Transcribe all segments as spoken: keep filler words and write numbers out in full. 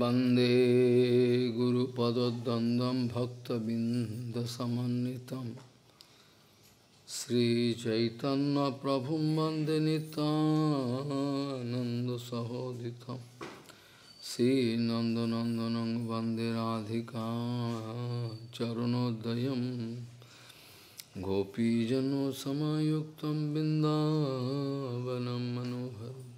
Vande Guru Padadandam Bhakta Bindasamanitam Sri Chaitanya Prabhu Vande Nanda Sahoditam Sri Nanda Nandanang Vande Radhika Charanodayam Gopijano Samayuktam Bindavanam Manoharam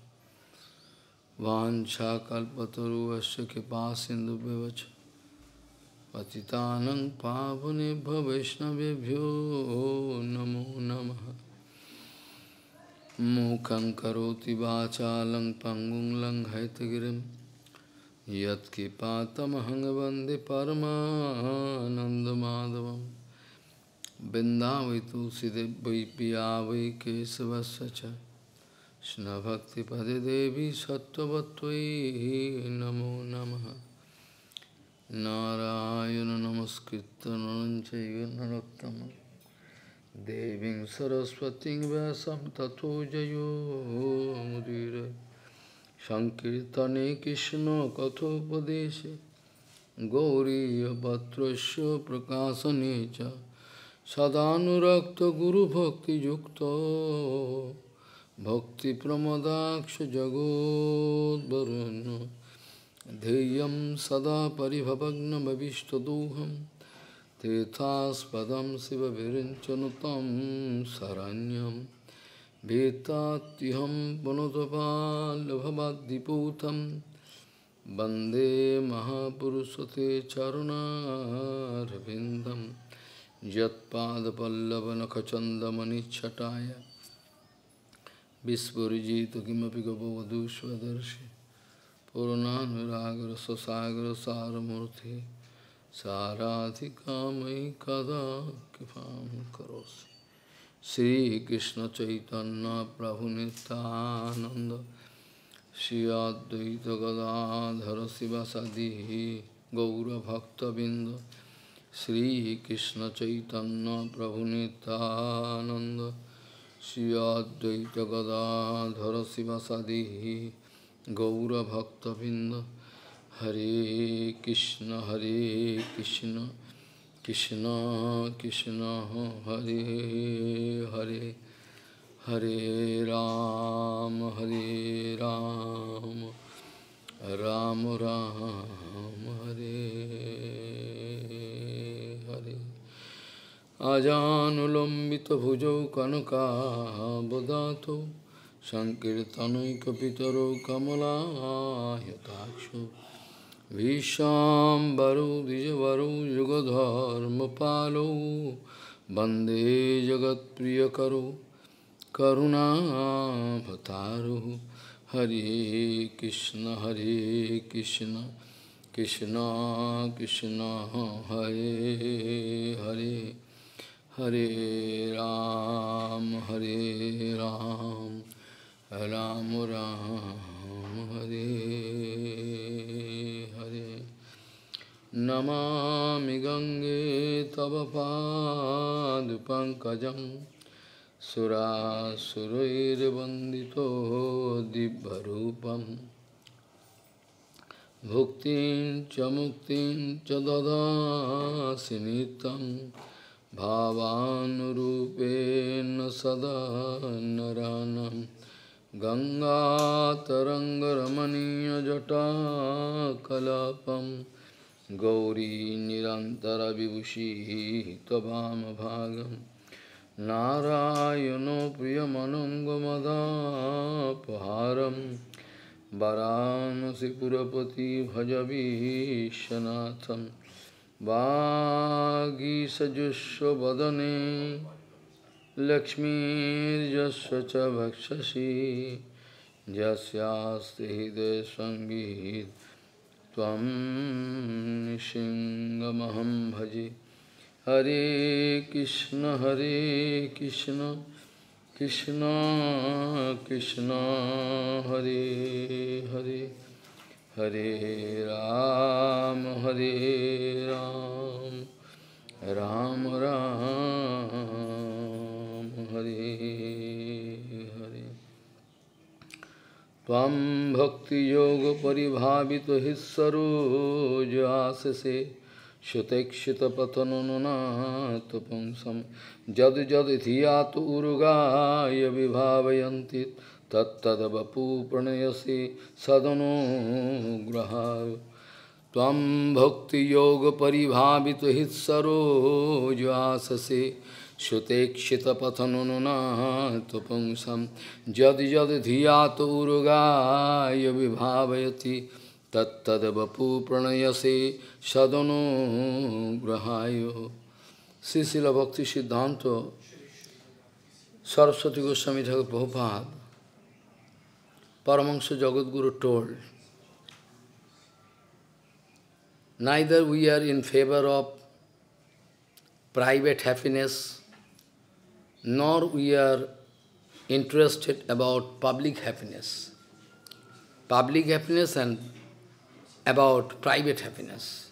Vancha kalpataru asya kipa sindhu bevacha patitanang pavunebhyo vaishnavebhyo namo namaha mukhaṁ karoti vācālaṁ pangum laṁ haitagirim yat kipatamahang vande Paramananda Madhavam Bindavai Tulsidevai Piyavai Kesavasya Krishna Bhakti Pade Devi Sattvatvai Namo Namaha Narayana Namaskritta Naranchaiva Narottama Devim Saraswati Vyasam Tato Jayo Mudira Sankirtane Krishna Kathopadeshe Gauriya Bhatrasya Prakasanecha Sadhanurakta Guru Bhakti Yukta Bhakti Pramodaksha Jagod Varun Deyam Sada Parivabhagna Bhavishtaduham Tethas Padam Siva Virinchanutam Saranyam Vetatiham Panotapal Bhavadiputam Bande Mahapurusate Charuna Ravindam Jatpada Pallavana Kachandamani Chataya Vispurjita Kimapi Gopavadushvadarshi Purananviragra Sasagra Saramurti Sarathika Mai Kada Kipam Karosi Sri Krishna Chaitanya Prabhu Nityananda Sri Advaita Gadadhara Sivasadihi Gaura Bhakta Binda Sri Krishna Chaitanya Prabhu Nityananda Shri Advaita Gadadhara Sivasadihi Gaura Bhakta Binda Hare Krishna Hare Krishna Krishna Krishna Hare Hare Hare Rama Hare Rama Rama Rama Hare Hare Ajanulambita bhujau kanaka bodhato Sankirtanai kapitaro kamala yatakshu Vishambaru dijavaru yugadharma palo Bande jagat priyakaru karuna bhataru Hare Krishna Hare Krishna Krishna Krishna Hare Hare Hare Ram, Hare Ram, Ram Ram, Hare Hare. Namami Gange Tava Pad Pankajam Sura Surair Bandito Dibharupam Bhuktin Chamuktin Chadada Sinitam Bhavanurupena sada naranam Ganga tarangaramaniya jata kalapam Gauri nirantara vibushi tabam bhagam Narayano priyamanangomadapaharam Varanasi purapati bhajavishanatham Vagi sajusho badane Lakshmi jasya cha bhakshashi Jasyaste hide sangit Tvam nishingamaham bhaji Hare Krishna Hare Krishna Krishna Krishna Hare Hare Hare Ram, Hare Ram, Ram Ram, Hare Hare. Tvam bhakti yoga paribhavito hissaro jasase Shutekshita patanununa tupamsam Jad jad ithiyatu urugaya vibhavayantit Tat tadavapu pranayasi sadhanu graha Tvam bhakti yoga paribhavito hissaro jasase Shutekshita pathanununa tupamsam Jadi jadi dhiyata urugaya vibhavayati Tattadavapu pranayase sadhanu grahayo. Sisila Bhakti Siddhanta Saraswati Goswami Thakur Prabhupada, Paramahansa Jagadguru told, neither we are in favor of private happiness, nor we are interested about public happiness. Public happiness and about private happiness.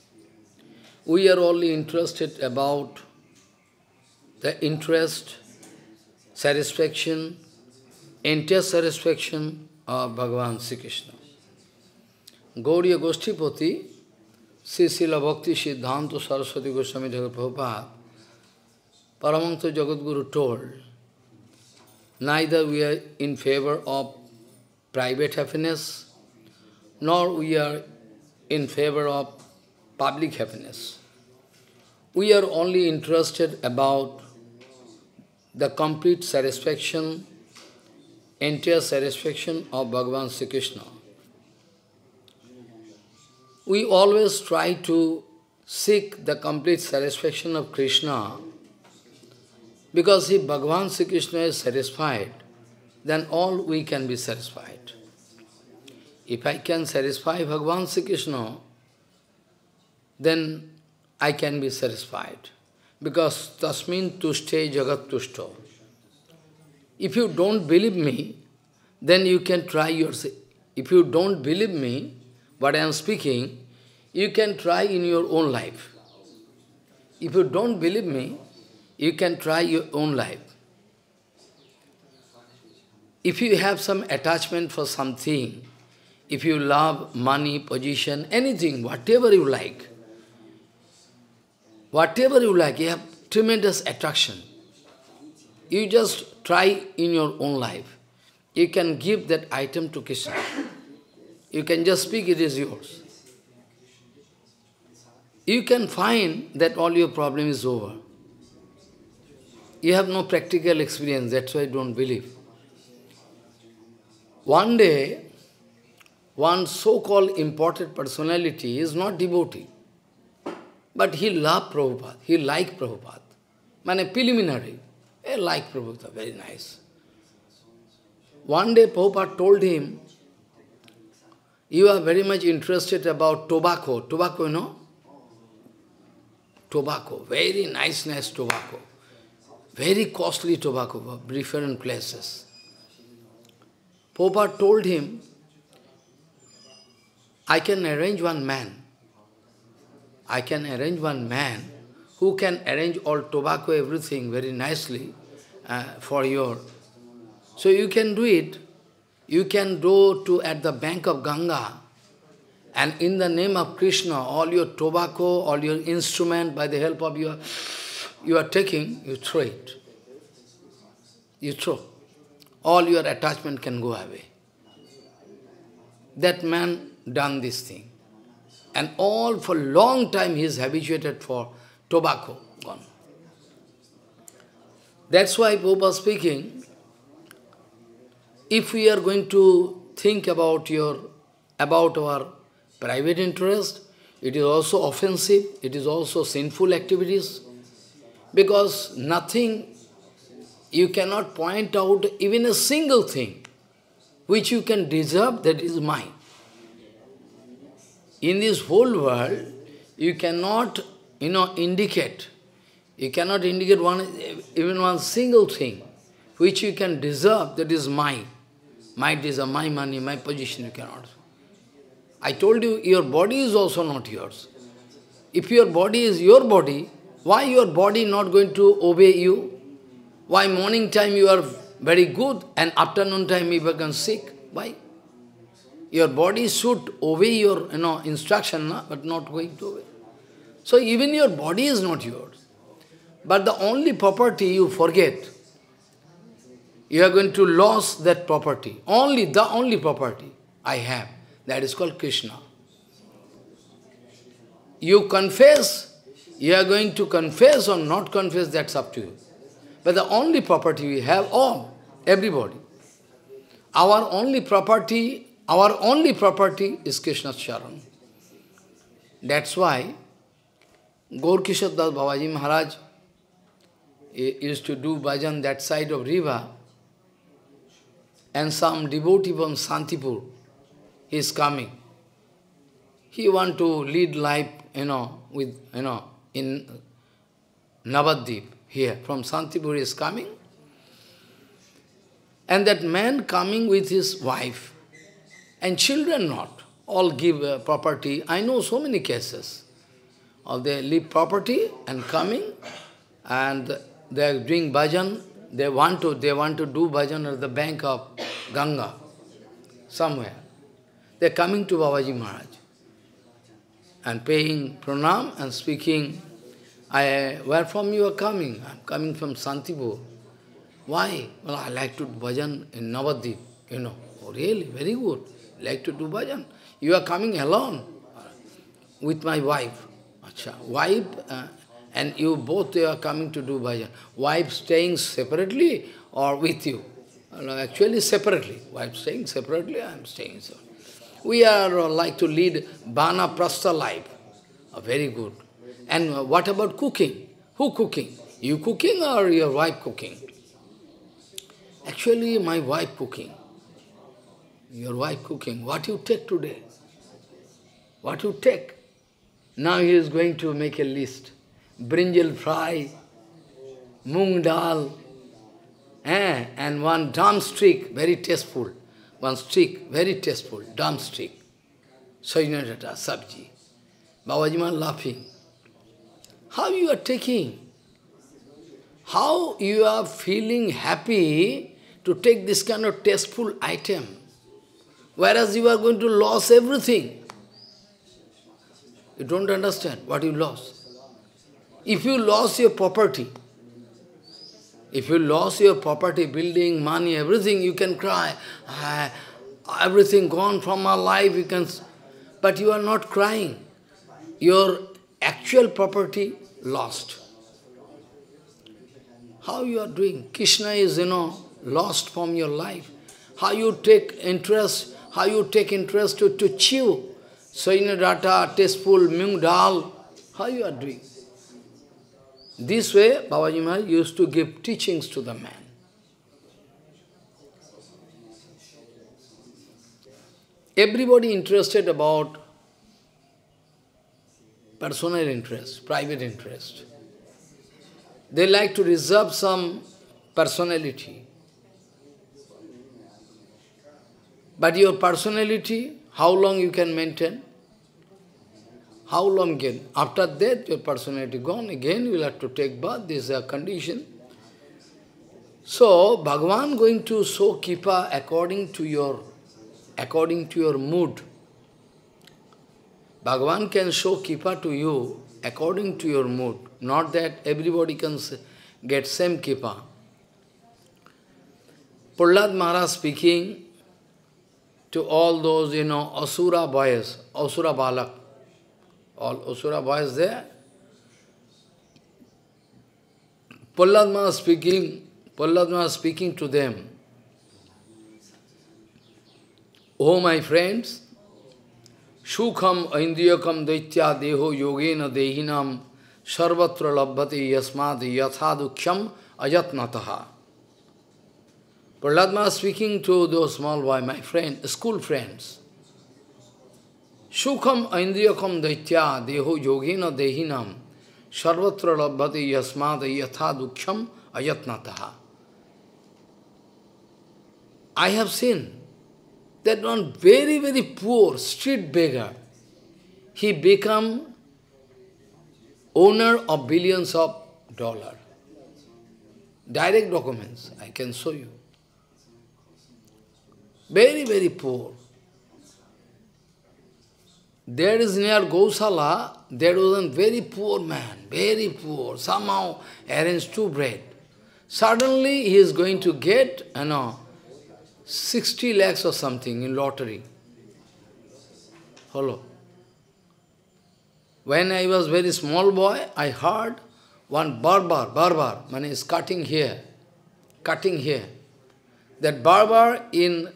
We are only interested about the interest, satisfaction, entire satisfaction of Bhagavan Sri Krishna. Gauriya Goshtipati, Sisila Bhakti Siddhanta Saraswati Goswami Thakur Prabhupada, Paramahansa Jagadguru told, neither we are in favor of private happiness, nor we are in favor of public happiness. We are only interested about the complete satisfaction, entire satisfaction of Bhagavan Sri Krishna. We always try to seek the complete satisfaction of Krishna, because if Bhagavan Sri Krishna is satisfied, then all we can be satisfied. If I can satisfy Bhagavan Sri Krishna, then I can be satisfied. Because tasmin tushte jagat tushto. If you don't believe me, then you can try yourself. If you don't believe me, what I am speaking, you can try in your own life. If you don't believe me, you can try your own life. If you have some attachment for something, if you love money, position, anything, whatever you like, whatever you like, you have tremendous attraction. You just try in your own life. You can give that item to Krishna. You can just speak, it is yours. You can find that all your problem is over. You have no practical experience, that's why you don't believe. One day, one so-called important personality is not devotee, but he loved Prabhupada, he liked Prabhupada. Mane preliminary, he liked Prabhupada, very nice. One day Prabhupada told him, you are very much interested about tobacco. Tobacco, you know? Tobacco, very nice, nice tobacco. Very costly tobacco for different places. Prabhupada told him, I can arrange one man. I can arrange one man who can arrange all tobacco, everything very nicely uh, for your. So you can do it. You can go to at the bank of Ganga and in the name of Krishna, all your tobacco, all your instrument by the help of your... You are taking, you throw it. You throw. All your attachment can go away. That man done this thing. And all for a long time he is habituated for tobacco. Gone. That's why Prabhupada speaking, if we are going to think about your about our private interest, it is also offensive, it is also sinful activities. Because nothing, you cannot point out even a single thing which you can deserve, that is mine. In this whole world, you cannot, you know, indicate, you cannot indicate one, even one single thing which you can deserve, that is mine. My desire, my money, my position, you cannot. I told you, your body is also not yours. If your body is your body, why your body not going to obey you? Why morning time you are very good and afternoon time you become sick? Why? Your body should obey your you know, instruction, no? But not going to obey. So even your body is not yours. But the only property you forget, you are going to lose that property. Only, the only property I have, that is called Krishna. You confess, you are going to confess or not confess, that's up to you. But the only property we have, all, everybody. Our only property, our only property is Krishna's charan. That's why Gaur Kishore Das Babaji Maharaj used to do bhajan that side of river, and some devotee from Santipur is coming. He wants to lead life, you know, with you know in Navadvip here. From Santipur is coming. And that man coming with his wife, and children not, all give uh, property. I know so many cases. Or they leave property and coming, and they are doing bhajan. They want to, they want to do bhajan at the bank of Ganga, somewhere. They are coming to Babaji Maharaj, and paying pranam and speaking, I, where from you are coming? I am coming from Santipur. Why? Well, I like to do bhajan in Navadvip, you know. Oh, really? Very good. Like to do bhajan. You are coming alone with my wife. Achha. Wife uh, and you both you are coming to do bhajan. Wife staying separately or with you? No, actually separately. Wife staying separately, I am staying separately. We are uh, like to lead vanaprastha life. Oh, very good. And uh, what about cooking? Who cooking? You cooking or your wife cooking? Actually, my wife cooking. Your wife cooking. What you take today? What you take? Now he is going to make a list. Brinjal fry, moong dal, eh, and one drumstick, very tasteful. One stick, very tasteful, drumstick. Sajna data, sabji. Babaji Maharaj laughing. How you are taking? How you are feeling happy to take this kind of tasteful item, whereas you are going to lose everything. You don't understand what you lost. If you lose your property, if you lose your property, building, money, everything, you can cry. I, everything gone from my life, you can... But you are not crying. Your actual property lost. How you are doing? Krishna is, you know, lost from your life. How you take interest, how you take interest to, to chew. Soinadata, tasteful, mung dal. How you are doing? This way, Babaji Maharaj used to give teachings to the man. Everybody interested about personal interest, private interest. They like to reserve some personality. But your personality, how long you can maintain? How long again? After that, your personality gone. Again, you will have to take birth. This is a condition. So, Bhagavan going to show Kipa according to your, according to your mood. Bhagavan can show Kipa to you according to your mood. Not that everybody can get same Kipa. Prahlad Maharaj speaking to all those, you know, Asura boys, Asura Balak. All Asura boys there. Prahlad Maharaj speaking, Prahlad Maharaj speaking to them. Oh my friends, Shukham Indriyakam Daitya Deho Yogena Dehinam Sarvatra Labbhati Yasmad Yathadukhyam Ayatnataha. Prahlad Maharaj speaking to those small boy, my friend, school friends. Sukham Indriyakam Daitya Deho Yogena Dehinam Sarvatra Labbhati Yasmad Yathadukhyam Ayatnataha. I have seen that one very, very poor street beggar, he become owner of billions of dollars. Direct documents, I can show you. Very, very poor. There is near Gausala, there was a very poor man, very poor, somehow arranged two bread. Suddenly he is going to get, you know, sixty lakhs or something in lottery. Hello. When I was very small boy, I heard one barber, barber, man is cutting here, cutting here. That barber in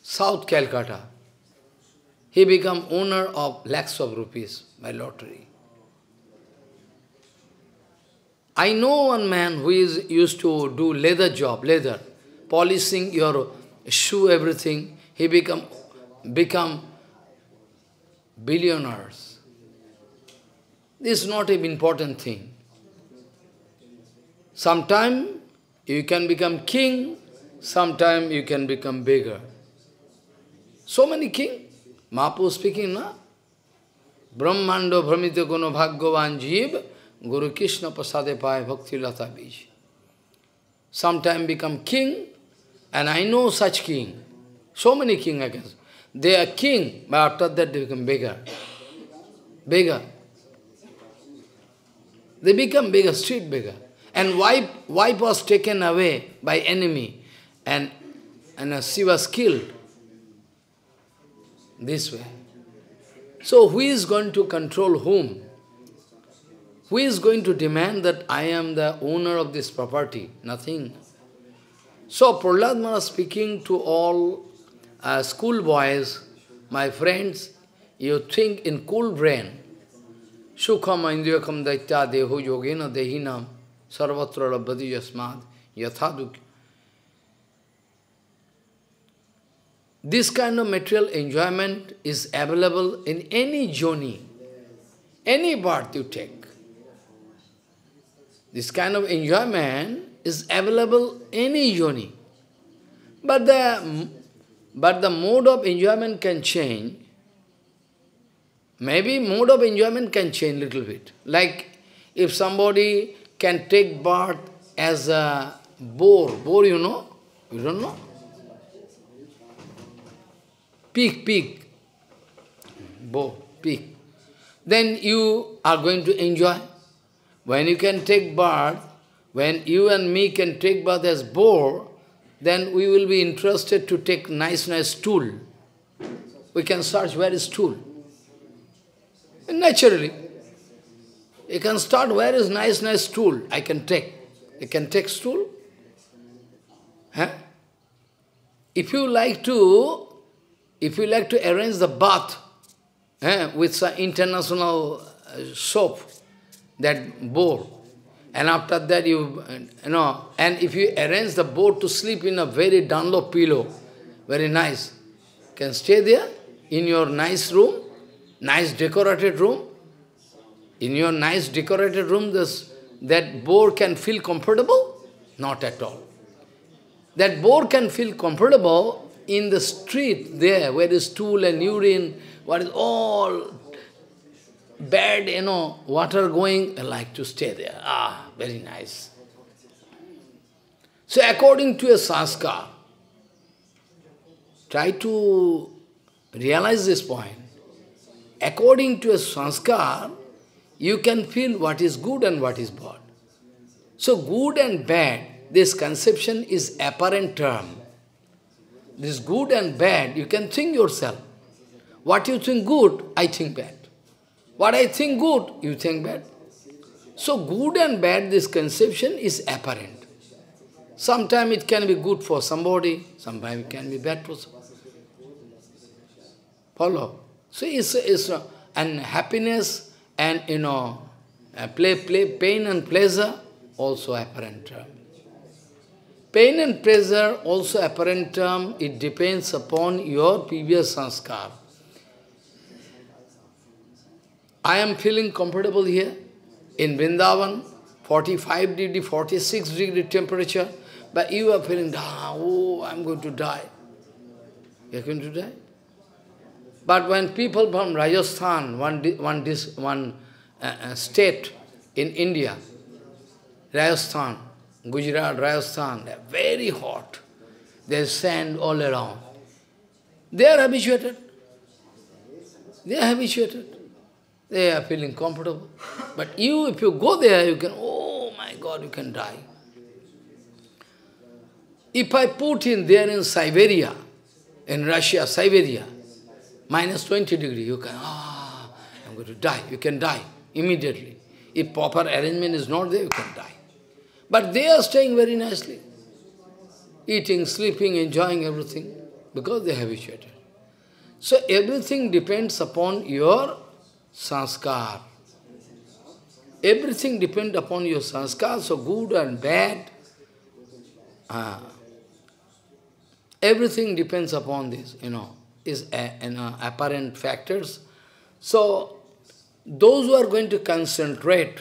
South Calcutta, he became owner of lakhs of rupees by lottery. I know one man who is used to do leather job, leather, polishing your shoe, everything. He become, become billionaires. This is not an important thing. Sometime you can become king, sometime you can become beggar. So many king. Mahaprabhu speaking, na? Brahmando Brahmita Guno Bhagavan Jeev, Guru Krishna Pasade Pai Bhakti Lata Bij. Sometime become king, and I know such king. So many king I guess. They are king, but after that they become beggar. Beggar. They become beggar, street beggar. And wife, wife was taken away by enemy, and, and she was killed. This way. So who is going to control whom? Who is going to demand that I am the owner of this property? Nothing. So Prahlad Maharaj speaking to all uh, school boys, my friends, you think in cool brain. Shukham indriyakam daitya deho yogena dehinam sarvatra labhati yasmad yathaduk. This kind of material enjoyment is available in any journey, any birth you take. This kind of enjoyment is available any journey. But the, but the mode of enjoyment can change. Maybe mode of enjoyment can change a little bit. Like if somebody can take birth as a boar, boar you know, you don't know? Pig, pig, boar, pig. Then you are going to enjoy. When you can take birth, when you and me can take birth as boar, then we will be interested to take nice, nice tool. We can search where is tool. And naturally, you can start where is nice, nice tool I can take. You can take stool. Huh? If you like to If you like to arrange the bath eh, with some international soap, that boar, and after that you, you know, and if you arrange the boar to sleep in a very Dunlop pillow, very nice, can stay there in your nice room, nice decorated room. In your nice decorated room, this, that boar can feel comfortable? Not at all. That boar can feel comfortable in the street there, where is stool and urine, what is all bad, you know, water going, I like to stay there. Ah, very nice. So according to a sanskar, try to realize this point. According to a sanskar, you can feel what is good and what is bad. So good and bad, this conception is apparent term. This good and bad, you can think yourself. What you think good, I think bad. What I think good, you think bad. So good and bad, this conception is apparent. Sometimes it can be good for somebody, sometimes it can be bad for somebody. Follow? So it's, it's and happiness and, you know, play, play, pain and pleasure, also apparent. Pain and pleasure, also apparent term, it depends upon your previous sanskar. I am feeling comfortable here in Vrindavan, forty-five degree, forty-six degree temperature, but you are feeling, ah, oh, I am going to die. You are going to die? But when people from Rajasthan, one, one, one uh, state in India, Rajasthan, Gujarat, Rajasthan, they are very hot. There is sand all around. They are habituated. They are habituated. They are feeling comfortable. But you, if you go there, you can, oh my God, you can die. If I put in there in Siberia, in Russia, Siberia, minus twenty degrees, you can, ah, oh, I'm going to die. You can die immediately. If proper arrangement is not there, you can die. But they are staying very nicely. Eating, sleeping, enjoying everything, because they habituated. So everything depends upon your sanskar. Everything depends upon your sanskar, so good and bad. Uh, everything depends upon this, you know, is a, an uh, apparent factors. So those who are going to concentrate,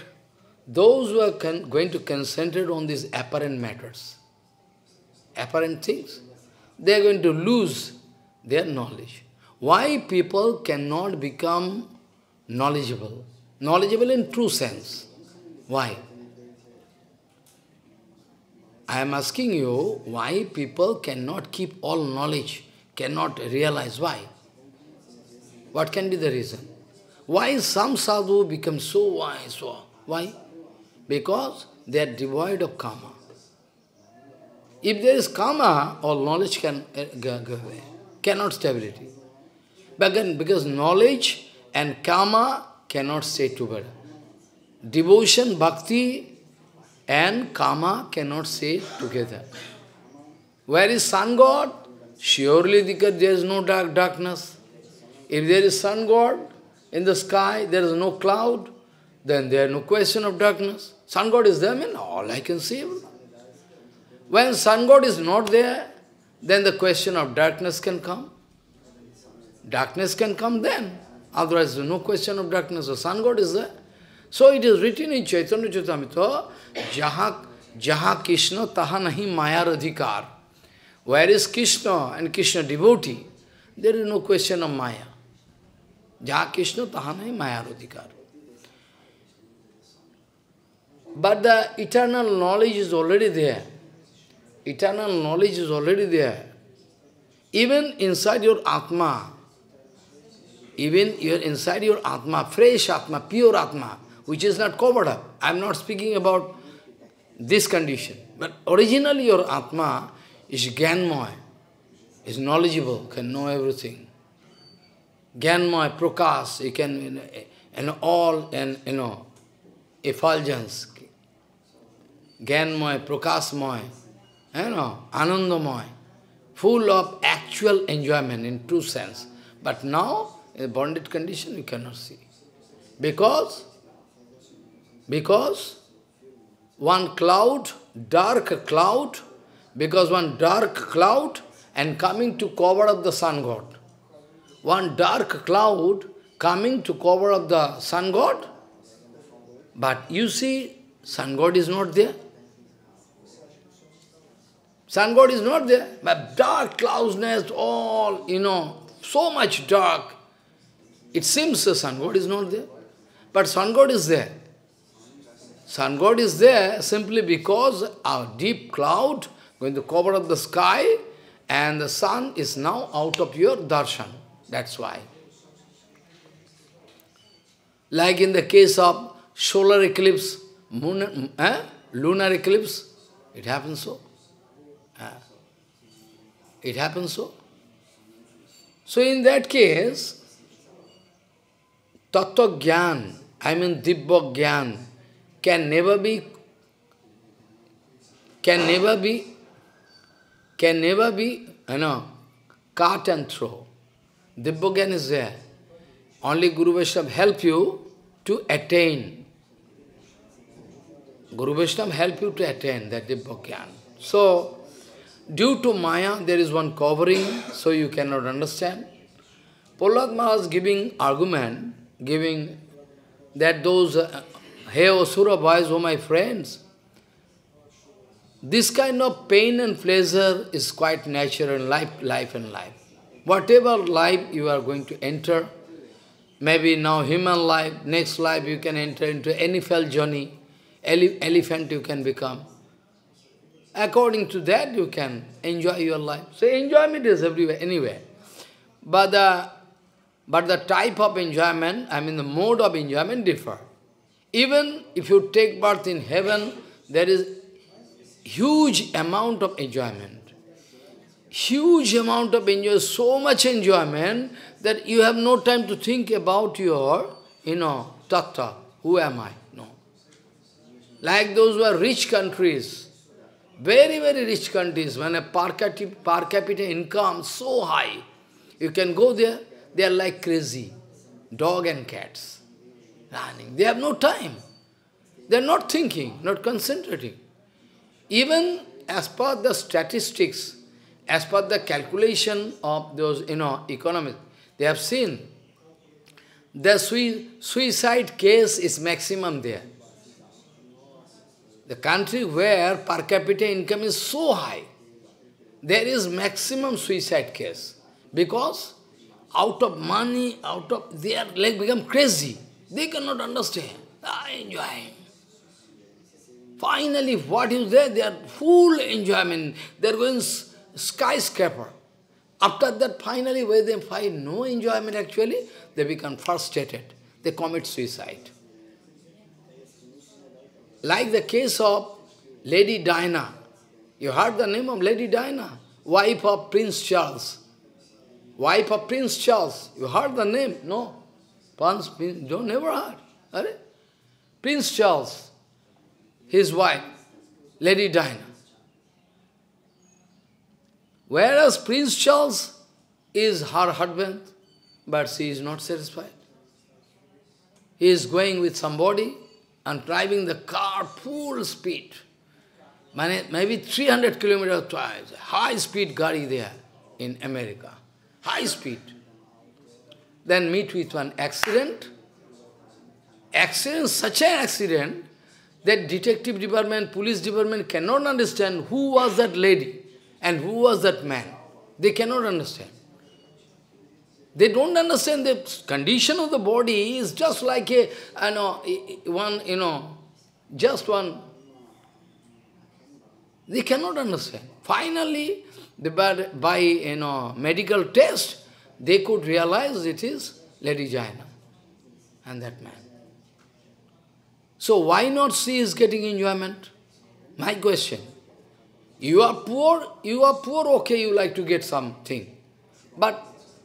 those who are con going to concentrate on these apparent matters, apparent things, they are going to lose their knowledge. Why people cannot become knowledgeable? Knowledgeable in true sense. Why? I am asking you, why people cannot keep all knowledge, cannot realize why? What can be the reason? Why some sadhu become so wise? Why? Because they are devoid of karma. If there is karma, all knowledge can go away, cannot stability. But again, because knowledge and karma cannot stay together. Devotion, bhakti and karma cannot stay together. Where is sun god? Surely there is no dark darkness. If there is sun god in the sky, there is no cloud, then there is no question of darkness. Sun god is there, I mean, all I can see. When sun god is not there, then the question of darkness can come. Darkness can come then. Otherwise, no question of darkness. So sun god is there. So it is written in Chaitanya Chaitamita, Jaha, Jaha Krishna Taha Nahi Maya Radhikar. Where is Krishna and Krishna devotee? There is no question of Maya. Jaha Krishna Taha Nahi Maya Radhikar. But the eternal knowledge is already there. Eternal knowledge is already there. Even inside your Atma, even your inside your Atma, fresh Atma, pure Atma, which is not covered up. I am not speaking about this condition. But originally your Atma is Gyanmoy, is knowledgeable, can know everything. Gyanmoy, Prakash, you can, and all, and you know, effulgence. Gyanmoy, Prakashmoy, you know, Anandamoy, full of actual enjoyment in true sense. But now, in a bonded condition, you cannot see. Because, because one cloud, dark cloud, because one dark cloud and coming to cover up the sun god. One dark cloud coming to cover up the sun god. But you see, sun god is not there. Sun god is not there, but dark cloudness, all, you know, so much dark. It seems the sun god is not there, but sun god is there. Sun god is there simply because our deep cloud going to cover up the sky and the sun is now out of your darshan. That's why. Like in the case of solar eclipse, moon, eh? lunar eclipse, it happens so. It happens so. So in that case, Tattva Gyan, I mean Dibba Gyan, can never be, can never be, can never be, you know, cut and throw. Dibba Gyan is there. Only Guru Vaishnava help you to attain. Guru Vaishnava help you to attain that Dibba Gyan. So, due to Maya, there is one covering, so you cannot understand. Prahlad Maharaj is giving argument, giving that those, uh, hey Asura boys, oh my friends, this kind of pain and pleasure is quite natural in life, life and life. Whatever life you are going to enter, maybe now human life, next life you can enter into any fell journey, ele elephant you can become. According to that, you can enjoy your life. So enjoyment is everywhere, anywhere. But the but the type of enjoyment, I mean the mode of enjoyment differ. Even if you take birth in heaven, there is huge amount of enjoyment. Huge amount of enjoyment, so much enjoyment that you have no time to think about your, you know, tattva, who am I? No. Like those who are rich countries, very, very rich countries, when a per capita, per capita income is so high, you can go there, they are like crazy, dog and cats, running. They have no time. They are not thinking, not concentrating. Even as per the statistics, as per the calculation of those, you know, economists, they have seen the suicide case is maximum there. The country where per capita income is so high, there is maximum suicide case. Because out of money, out of, they are like become crazy. They cannot understand. Ah, enjoying. Finally, what is there? They are full enjoyment. They are going skyscraper. After that, finally, where they find no enjoyment actually, they become frustrated. They commit suicide. Like the case of Lady Diana. You heard the name of Lady Diana, wife of Prince Charles. Wife of Prince Charles. You heard the name? No. Prince, don't never heard. Right? Prince Charles, his wife, Lady Diana. Whereas Prince Charles is her husband, but she is not satisfied. He is going with somebody and driving the car full speed. Maybe three hundred kilometers twice. High speed car there in America. High speed. Then meet with one accident. Accident, such an accident, that detective department, police department cannot understand who was that lady and who was that man. They cannot understand. They don't understand the condition of the body is just like a, you know, one, you know, just one. They cannot understand. Finally, they, by, by, you know, medical test, they could realize it is Lady Diana and that man. So why not she is getting enjoyment? My question. You are poor, you are poor, okay, you like to get something. But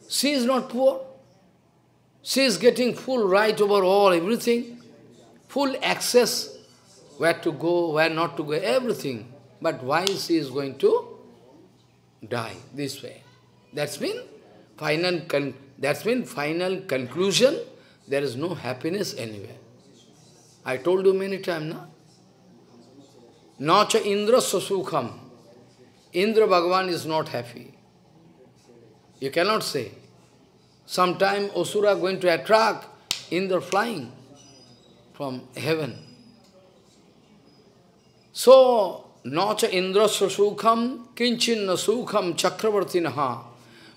she is not poor. She is getting full right over all, everything. Full access, where to go, where not to go, everything. But why she is going to die this way? That's mean final, con that's mean final conclusion, there is no happiness anywhere. I told you many times, na? Na cha Indra sukham. Indra Bhagavan is not happy. You cannot say. Sometime Asura going to attract Indra flying from heaven. So, Nacha Indra sukham kinchinna sukham chakravartinaha,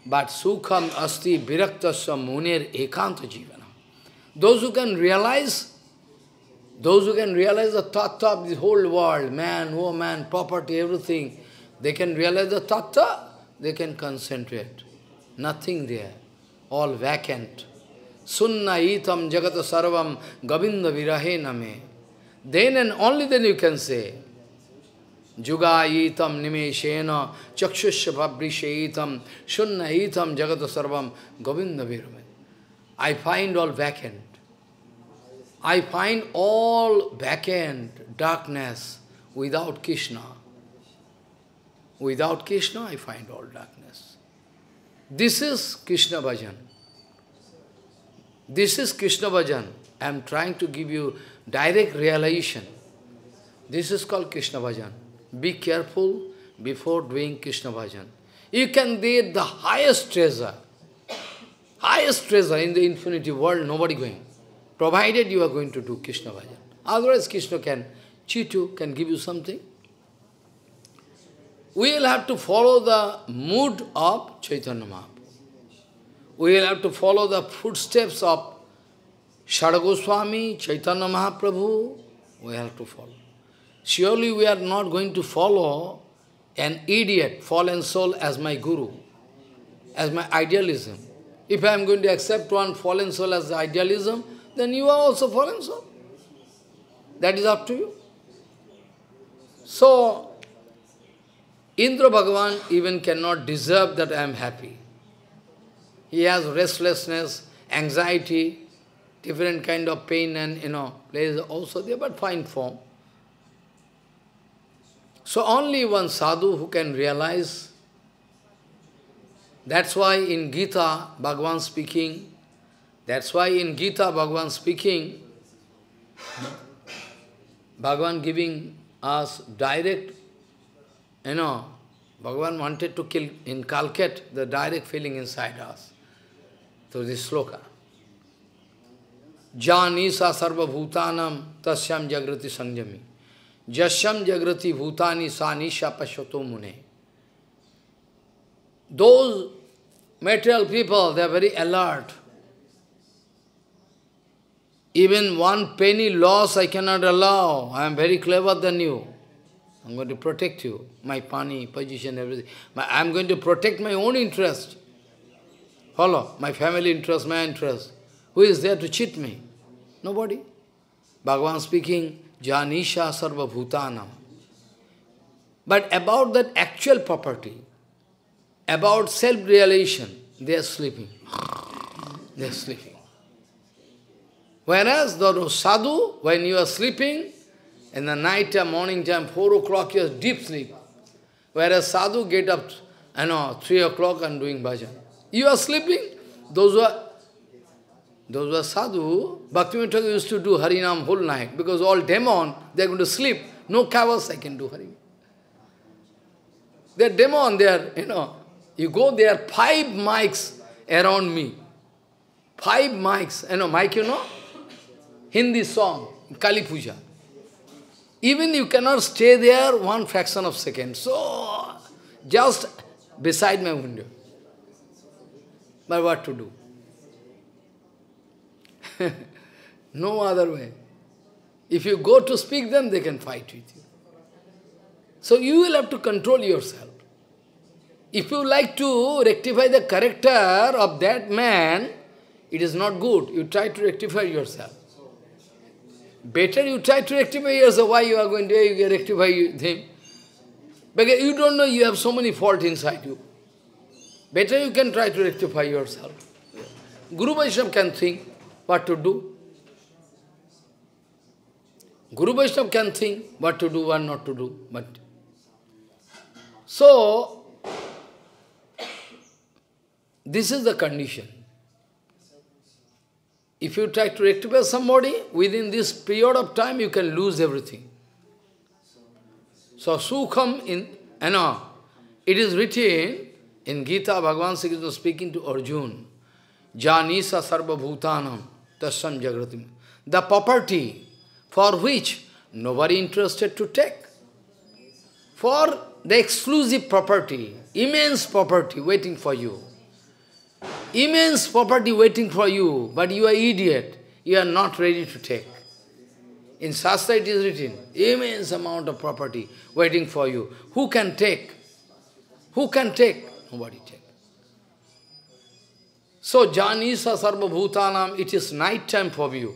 but sukham asti viraktasya munir ekanta jivana. Those who can realize, those who can realize the tattva of the whole world, man, woman, property, everything, they can realize the tattva, they can concentrate. Nothing there, all vacant. Sunna itam jagata sarvam govinda virahe name. Then and only then you can say, Juga itam nimeshena chakshusya vabrishe itam sunna itam jagata sarvam govinda virame. I find all vacant. I find all vacant, darkness without Krishna. Without Krishna, I find all darkness. This is Krishna bhajan. This is Krishna bhajan. I am trying to give you direct realization. This is called Krishna bhajan. Be careful before doing Krishna bhajan. You can get the highest treasure. Highest treasure in the infinity world, nobody going. Provided you are going to do Krishna bhajan. Otherwise Krishna can cheat you, can give you something. We will have to follow the mood of Chaitanya Mahaprabhu. We will have to follow the footsteps of Sada Goswami, Chaitanya Mahaprabhu. We have to follow. Surely we are not going to follow an idiot, fallen soul as my guru, as my idealism. If I am going to accept one fallen soul as idealism, then you are also fallen soul. That is up to you. So, Indra Bhagavan even cannot deserve that I am happy. He has restlessness, anxiety, different kind of pain and, you know, there is also there, but fine form. So only one sadhu who can realize. That's why in Gita, Bhagavan speaking, that's why in Gita, Bhagavan speaking, Bhagavan giving us direct, you know, Bhagavan wanted to kill, inculcate the direct feeling inside us through this sloka. Janisa sarva bhutanam tasyam jagrati sanjami. Jasyam jagrati bhutani sanisha pasyato mune. Those material people, they are very alert. Even one penny loss I cannot allow. I am very clever than you. I am going to protect you. My pani, position, everything. I am going to protect my own interest. Follow? My family interest, my interest. Who is there to cheat me? Nobody. Bhagavan speaking, Janisha sarva bhutanam. But about that actual property, about self-realization, they are sleeping. They are sleeping. Whereas the sadhu, when you are sleeping, in the night time, morning time, four o'clock, you are deep sleep. Whereas sadhu get up, you know, three o'clock and doing bhajan. You are sleeping. Those who are, those who are sadhu, Bhaktivinoda Thakur used to do Harinam whole night, because all demon, they are going to sleep. No cowards, I can do Harinam. They are demon, they are, you know, you go there, five mics around me. Five mics, you know, mic, you know? Hindi song, Kalipuja. Even you cannot stay there one fraction of a second. So, just beside my window. But what to do? No other way. If you go to speak them, they can fight with you. So you will have to control yourself. If you like to rectify the character of that man, it is not good. You try to rectify yourself. Better you try to rectify yourself. Why you are going to you rectify him? Because you don't know you have so many faults inside you. Better you can try to rectify yourself. Guru Vaishnava can think what to do. Guru Vaishnava can think what to do, what not to do. But so, this is the condition. If you try to rectify somebody, within this period of time, you can lose everything. So, sukham in, you know, it is written in Gita, Bhagavan Sri Krishna speaking to Arjuna, Janisa sarva bhutanam tasyam jagratim. The property for which nobody interested to take. For the exclusive property, immense property waiting for you. Immense property waiting for you, but you are idiot. You are not ready to take. In Shastra it is written, immense amount of property waiting for you. Who can take? Who can take? Nobody take. So, Janisa sarva bhutanam, it is night time for you.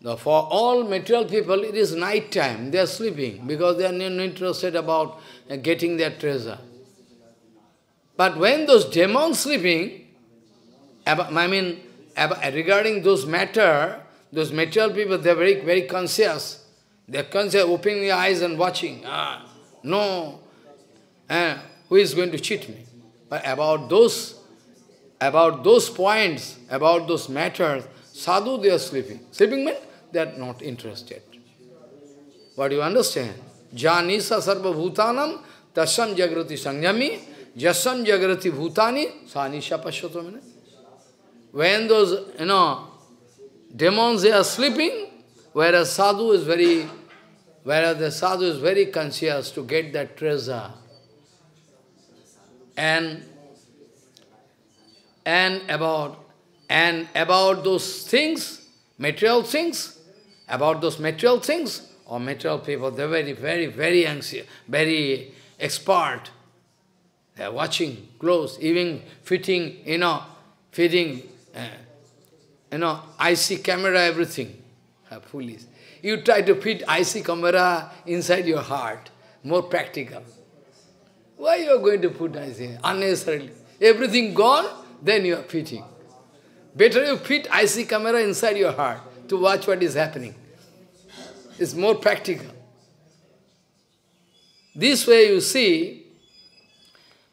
Now, for all material people, it is night time. They are sleeping because they are not interested about getting their treasure. But when those demons sleeping, I mean, regarding those matter, those material people, they are very, very conscious. They are conscious, opening their eyes and watching. Ah, no, eh, who is going to cheat me? But about those, about those points, about those matters, sadhu, they are sleeping. Sleeping means they are not interested. What do you understand? Janisa sarva bhutanam tasyam jagrati sangyami. Jasam jagrati bhutani, sanisha pasyatomine. When those, you know, demons, they are sleeping, whereas sadhu is very, whereas the sadhu is very conscious to get that treasure. And, and about, and about those things, material things, about those material things, or material people, they're very, very, very anxious, very expert. uh, watching clothes, even fitting, you know, fitting, uh, you know, I C camera, everything. Uh, foolish. You try to fit I C camera inside your heart, more practical. Why you are going to put I C? Unnecessarily. Everything gone, then you are fitting. Better you fit I C camera inside your heart to watch what is happening. It's more practical. This way you see,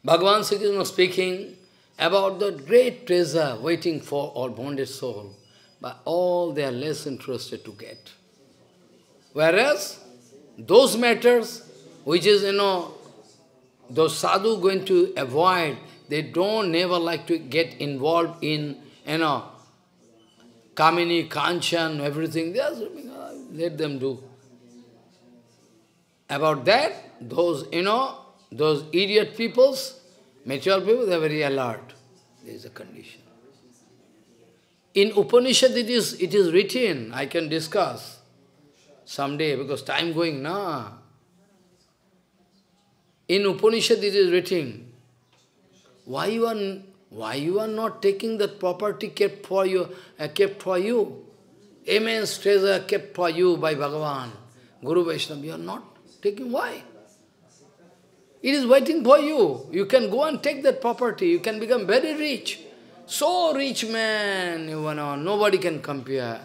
Bhagavan Sri Krishna speaking about the great treasure waiting for all bonded soul, but all they are less interested to get. Whereas, those matters which is, you know, those sadhu going to avoid, they don't never like to get involved in, you know, Kamini, Kanchan, everything. Just let them do. About that, those, you know, those idiot peoples, mature people, they are very alert. There is a condition. In Upanishad, it is, it is written, I can discuss someday, because time going, nah. In Upanishad, it is written, why you are, why you are not taking that property kept for you, uh, kept for you? Immense treasure kept for you by Bhagavan, Guru Vaishnava, you are not taking, why? It is waiting for you. You can go and take that property. You can become very rich. So rich man, you know, nobody can compare.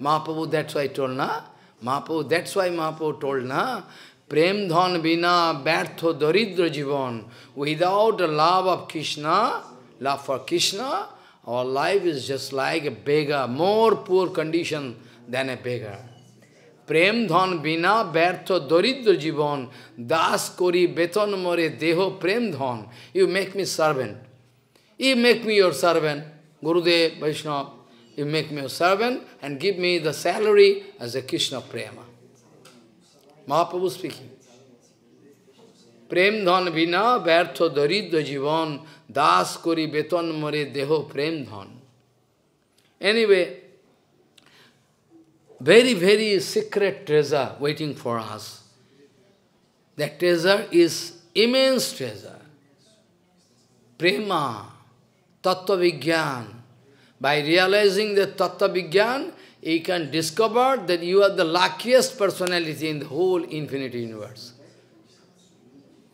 Mahaprabhu, that's why told na. Mahaprabhu, that's why Mahaprabhu told na. Prem dhan vina bertho daridra jivan. Without the love of Krishna, love for Krishna, our life is just like a beggar, more poor condition than a beggar. Prem dhan vina bertho daridra jivan. Das kori beton more deho prem dhan. You make me servant. You make me your servant. Gurudev, Vaishnava, you make me your servant and give me the salary as a Krishna prema. Mahaprabhu speaking. Prem dhan vina bertho daridra jivan. Das kori beton more deho prem dhan. Anyway, very, very secret treasure waiting for us. That treasure is immense treasure. Prema, Tattva Vigyan. By realizing the Tattva Vigyan, you can discover that you are the luckiest personality in the whole infinite universe.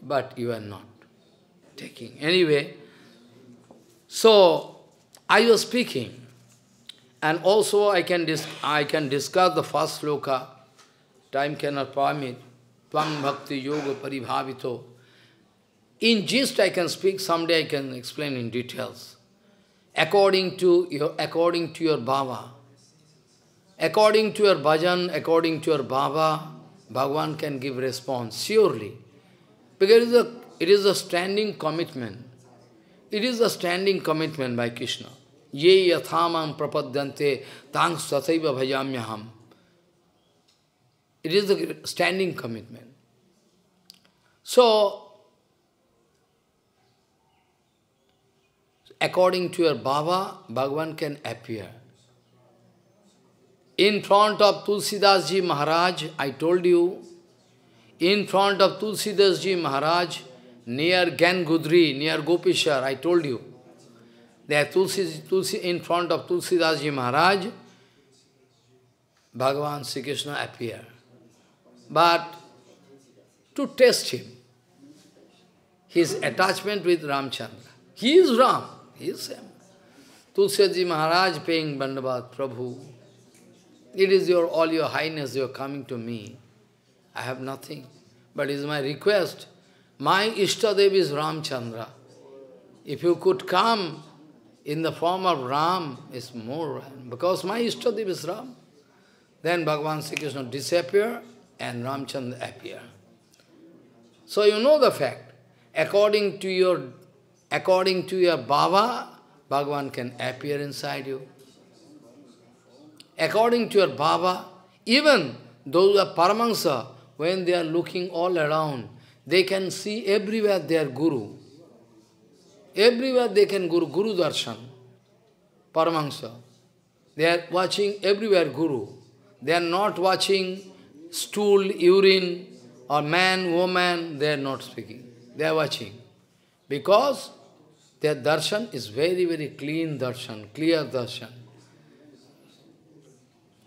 But you are not taking. Anyway, so I was speaking. And also I can, I can discuss the first sloka. Time cannot permit. Tvam bhakti yoga paribhavito. In gist I can speak, someday I can explain in details. According to your, according to your bhava. According to your bhajan, according to your bhava, Bhagavan can give response, surely. Because it is a, it is a standing commitment. It is a standing commitment by Krishna. Ye yathamam prapadyante tang sataiva bhajamyaham. It is a standing commitment. So, according to your bhava, Bhagavan can appear. In front of Tulsidasji Maharaj, I told you, in front of Tulsidasji Maharaj, near Gangudri, near Gopishar, I told you, there Tulsi, Tulsi, in front of Tulsidasji Maharaj, Bhagavan Sri Krishna appeared. But to test him, his attachment with Ramchandra. He is Ram, he is him. Tulsidasji Maharaj paying Bandabad, Prabhu, it is your, all your highness, you are coming to me. I have nothing, but it is my request. My Ishtadev is Ramchandra. If you could come in the form of Ram, is more, because my Ishtadev is Ram. Then Bhagavan Sri Krishna disappear and Ramchandra appear. So you know the fact. According to your, according to your bhava, Bhagavan can appear inside you. According to your bhava, even those who are Paramahansa, when they are looking all around, they can see everywhere their Guru. Everywhere they can Guru, Guru Darshan, Paramahansa. They are watching everywhere Guru. They are not watching stool, urine, or man, woman. They are not speaking. They are watching. because their darshan is very, very clean darshan, clear darshan.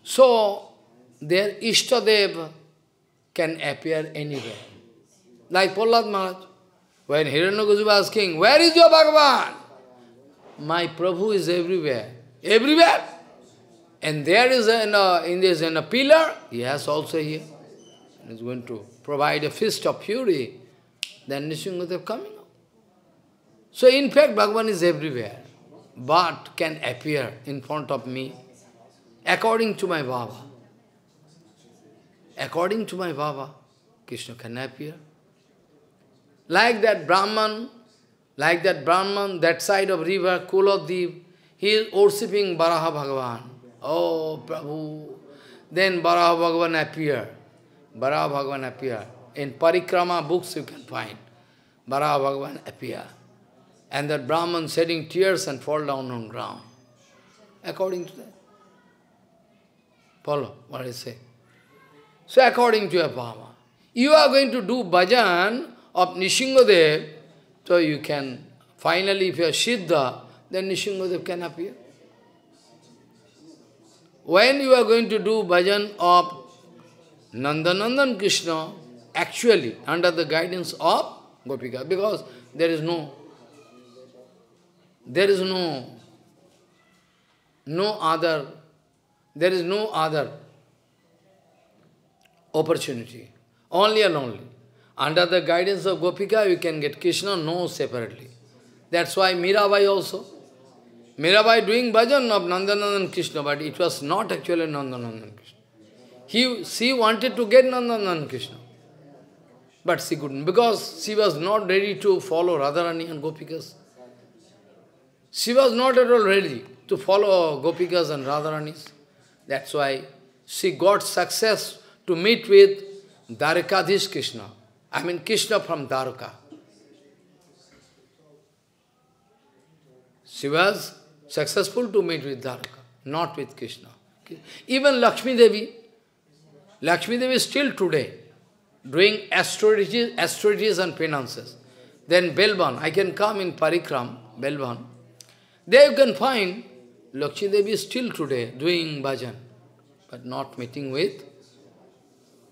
So, their Ishtadeva can appear anywhere. Like Prahlad Maharaj, when Hiranyakashipu was asking, where is your Bhagavan? My Prabhu is everywhere. Everywhere? And there is an, uh, in this in a pillar, he has also here. He is going to provide a fist of fury. Then Nishingadeva coming up. So in fact, Bhagavan is everywhere, but can appear in front of me according to my Baba. According to my Baba, Krishna can appear. Like that Brahman, like that Brahman, that side of river, Kuladiv, he is worshipping Varaha Bhagavan. Oh, Prabhu. Then Varaha Bhagavan appear. Varaha Bhagavan appear. In Parikrama books you can find. Varaha Bhagavan appear. And that Brahman shedding tears and fall down on ground. According to that. Follow what I say. So according to your Baba, you are going to do bhajan of Nishingadev, so you can, finally if you are Siddha, then Nishingadev can appear. When you are going to do bhajan of Nanda Nandan Krishna, actually under the guidance of Gopika, because there is no There is no, no other, there is no other opportunity. Only and only. Under the guidance of Gopika, you can get Krishna, no separately. That's why Mirabai also. Mirabai doing bhajan of Nandanandan Krishna, but it was not actually Nandanandan Krishna. He, she wanted to get Nandanandan Krishna, but she couldn't, because she was not ready to follow Radharani and Gopikas. She was not at all ready to follow Gopikas and Radharani's. That's why she got success to meet with Dwarakadhish Krishna. I mean Krishna from Dwaraka. She was successful to meet with Dwaraka, not with Krishna. Even Lakshmi Devi, Lakshmi Devi is still today doing astrologies, astrologies and finances. Then Belvan, I can come in Parikram, Belvan. There you can find Lakshmi Devi is still today doing bhajan, but not meeting with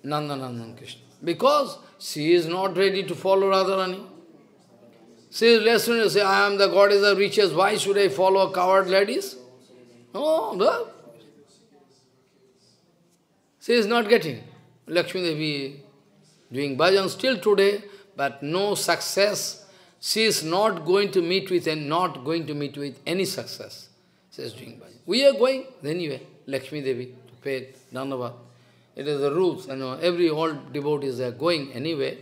Nanda Nandan Krishna. Because she is not ready to follow Radharani. She is less than to say, I am the goddess of riches, why should I follow coward ladies? No, no. She is not getting. Lakshmi Devi doing bhajan still today, but no success. She is not going to meet with and not going to meet with any success. She is doing bhajan. We are going anyway, Lakshmi Devi, to pay Dhanavad. It is the rules, you know, every old devotees are going anyway.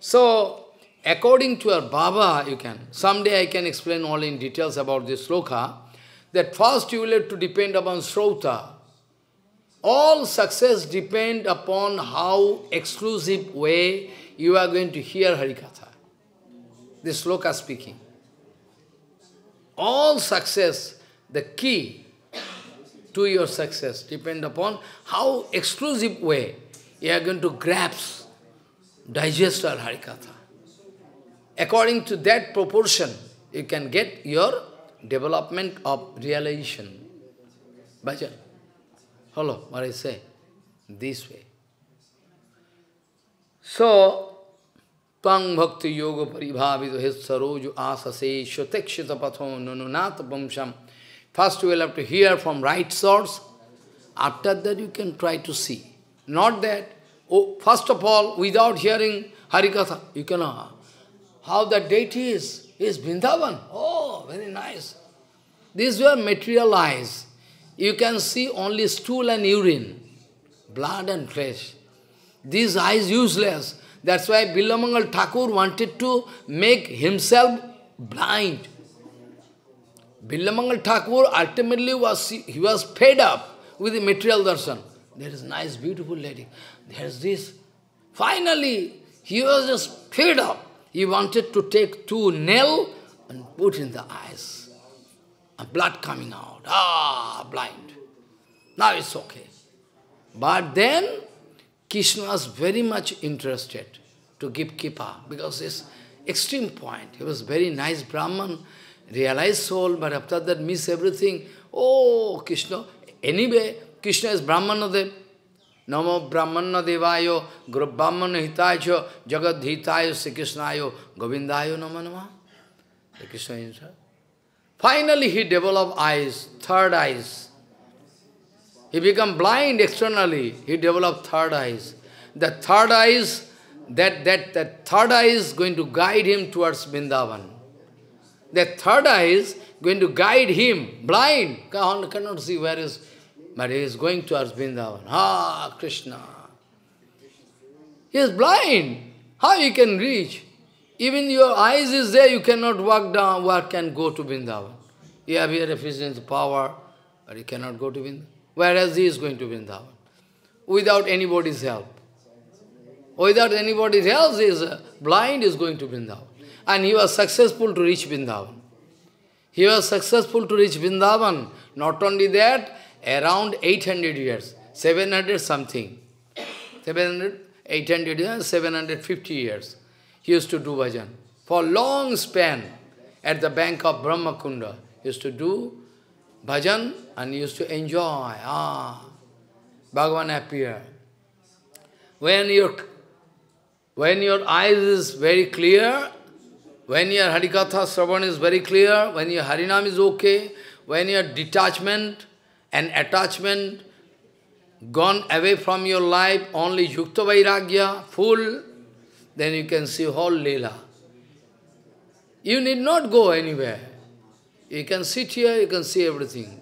So, according to our Baba, you can. Someday I can explain all in details about this sloka. That first you will have to depend upon Shrauta. All success depends upon how exclusive way you are going to hear Harikatha. This sloka speaking. All success, the key to your success depend upon how exclusive way you are going to grasp, digest our Harikatha. According to that proportion, you can get your development of realization. Bhajan. Hello, what I say? This way. So, Pang bhakti yoga paribhavido his saroju asase shotekshita patho nununata pamsham. First you will have to hear from right source. After that you can try to see. Not that, oh, first of all, without hearing Harikatha, you cannot. How that deity is, is Vrindavan. Oh, very nice. These were materialized. You can see only stool and urine, blood and flesh. These eyes useless. That's why Billamangal Thakur wanted to make himself blind. Billamangal Thakur ultimately was, he was fed up with the material darshan. There is nice, beautiful lady. There is this. Finally, he was just fed up. He wanted to take two nails and put in the eyes. And blood coming out. Ah, blind. Now it's okay. But then, Krishna was very much interested to give kippa, because his extreme point. He was very nice Brahman, realized soul, but after that miss everything. Oh, Krishna. Anyway, Krishna is Brahmanadev. Namo Brahmana Devayo, Guru Brahmana Hitayo, Jagat Hitayo, Sri Krishnayo, Govindayo Nama Nama. The Krishna himself. Finally, he developed eyes, third eyes. He became blind externally. He developed third eyes. The third eyes, that, that, that third eye is going to guide him towards Vrindavan. The third eye is going to guide him, blind, cannot see where is, but he is going towards Vrindavan. Ah, Krishna. He is blind. How you can reach? Even your eyes is there, you cannot walk down, walk and go to Vrindavan. You have here efficient power, but you cannot go to Vrindavan. Whereas he is going to Vrindavan. Without anybody's help. Without anybody's help, he is blind, is going to Vrindavan. And he was successful to reach Vrindavan. He was successful to reach Vrindavan. Not only that, around eight hundred years, seven hundred something. seven hundred, eight hundred years, seven hundred fifty years. He used to do bhajan. For long span, at the bank of Brahmakunda, he used to do bhajan and he used to enjoy. Ah, Bhagavan appear. When your, when your eyes is very clear, when your Harikatha Sravan is very clear, when your Harinam is okay, when your detachment and attachment gone away from your life, only Yukta Vairagya, full, then you can see whole Leela. You need not go anywhere. You can sit here, you can see everything.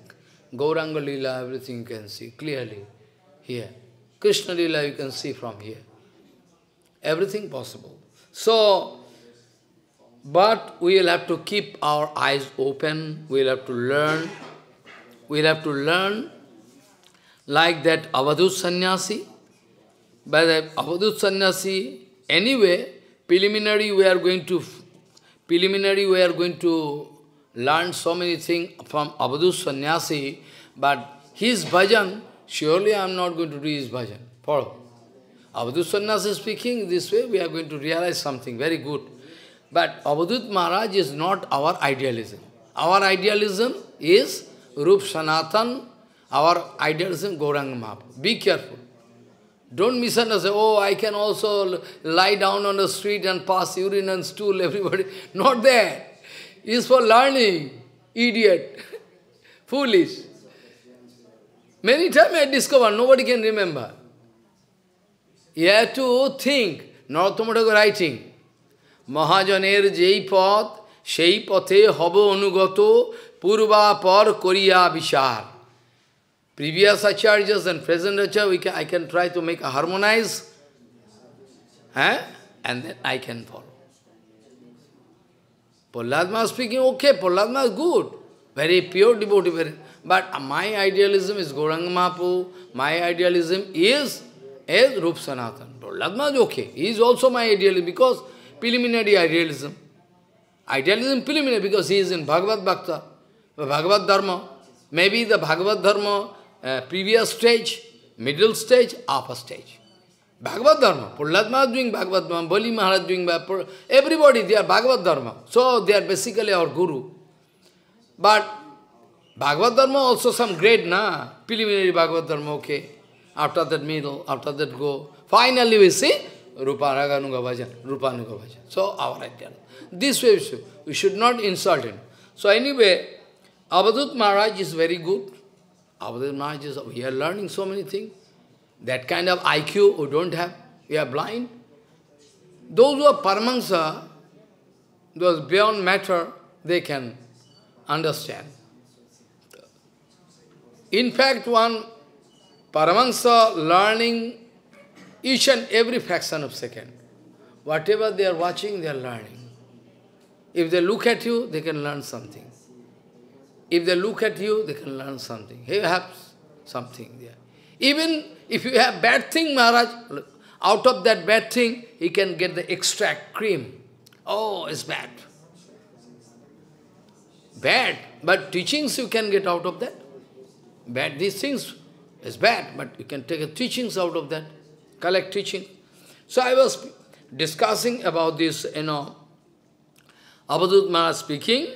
Gauranga Leela, everything you can see clearly here. Krishna Leela, you can see from here. Everything possible. So, but we will have to keep our eyes open. We will have to learn. We will have to learn like that Avadhuta Sannyasi. By the Avadhuta Sannyasi, anyway, preliminary we are going to preliminary we are going to learn so many things from Avadhuta Sannyasi, but his bhajan, surely I am not going to do his bhajan. Follow. Avadhuta Sannyasi speaking this way, we are going to realize something very good. But Avadhuta Maharaj is not our idealism. Our idealism is Rup Sanatan, our idealism Gauranga Mahaprabhu. Be careful. Don't misunderstand, oh, I can also lie down on the street and pass urine and stool, everybody. Not there. It's for learning. Idiot. Foolish. Many times I discovered, nobody can remember. You have to think. Narottama Thakur writing, Mahajaner jei path, shei pathe habo anugato, purva par koriya vishar. Previous acharyas and present acharyas, I can try to make a harmonize, eh? And then I can follow. Prahlad Maharaj speaking, okay, Prahlad Maharaj is good, very pure devotee, very, but my idealism is Gauranga Mahaprabhu, my idealism is, is Rup Sanatan. Prahlad Maharaj is okay, he is also my idealism, because preliminary idealism. Idealism preliminary, because he is in Bhagavad Bhakta, Bhagavad Dharma. Maybe the Bhagavad Dharma, uh, previous stage, middle stage, upper stage. Bhagavad Dharma. Prahlad Maharaj doing Bhagavad Dharma, Bali Maharaj doing Bhagavad. Everybody, they are Bhagavad Dharma. So they are basically our guru. But Bhagavad Dharma also some grade, na? Preliminary Bhagavad Dharma, okay. After that middle, after that go. Finally we see Rupa-raga-nuga bhajan, Rupa-nuga bhajan. So our idea. This way we should, we should not insult him. So anyway, Avadhuta Maharaj is very good. Avadhuta Maharaj is, we are learning so many things. That kind of I Q we don't have. We are blind. Those who are Paramahansa, those beyond matter, they can understand. In fact, one Paramahansa learning each and every fraction of second. Whatever they are watching, they are learning. If they look at you, they can learn something. If they look at you, they can learn something. He has something there. Even if you have bad thing, Maharaj, out of that bad thing, he can get the extract, cream. Oh, it's bad. Bad, but teachings you can get out of that. Bad, these things is bad, but you can take a teachings out of that. Collect teaching. So I was discussing about this, you know, Avadhuta Maharaj speaking,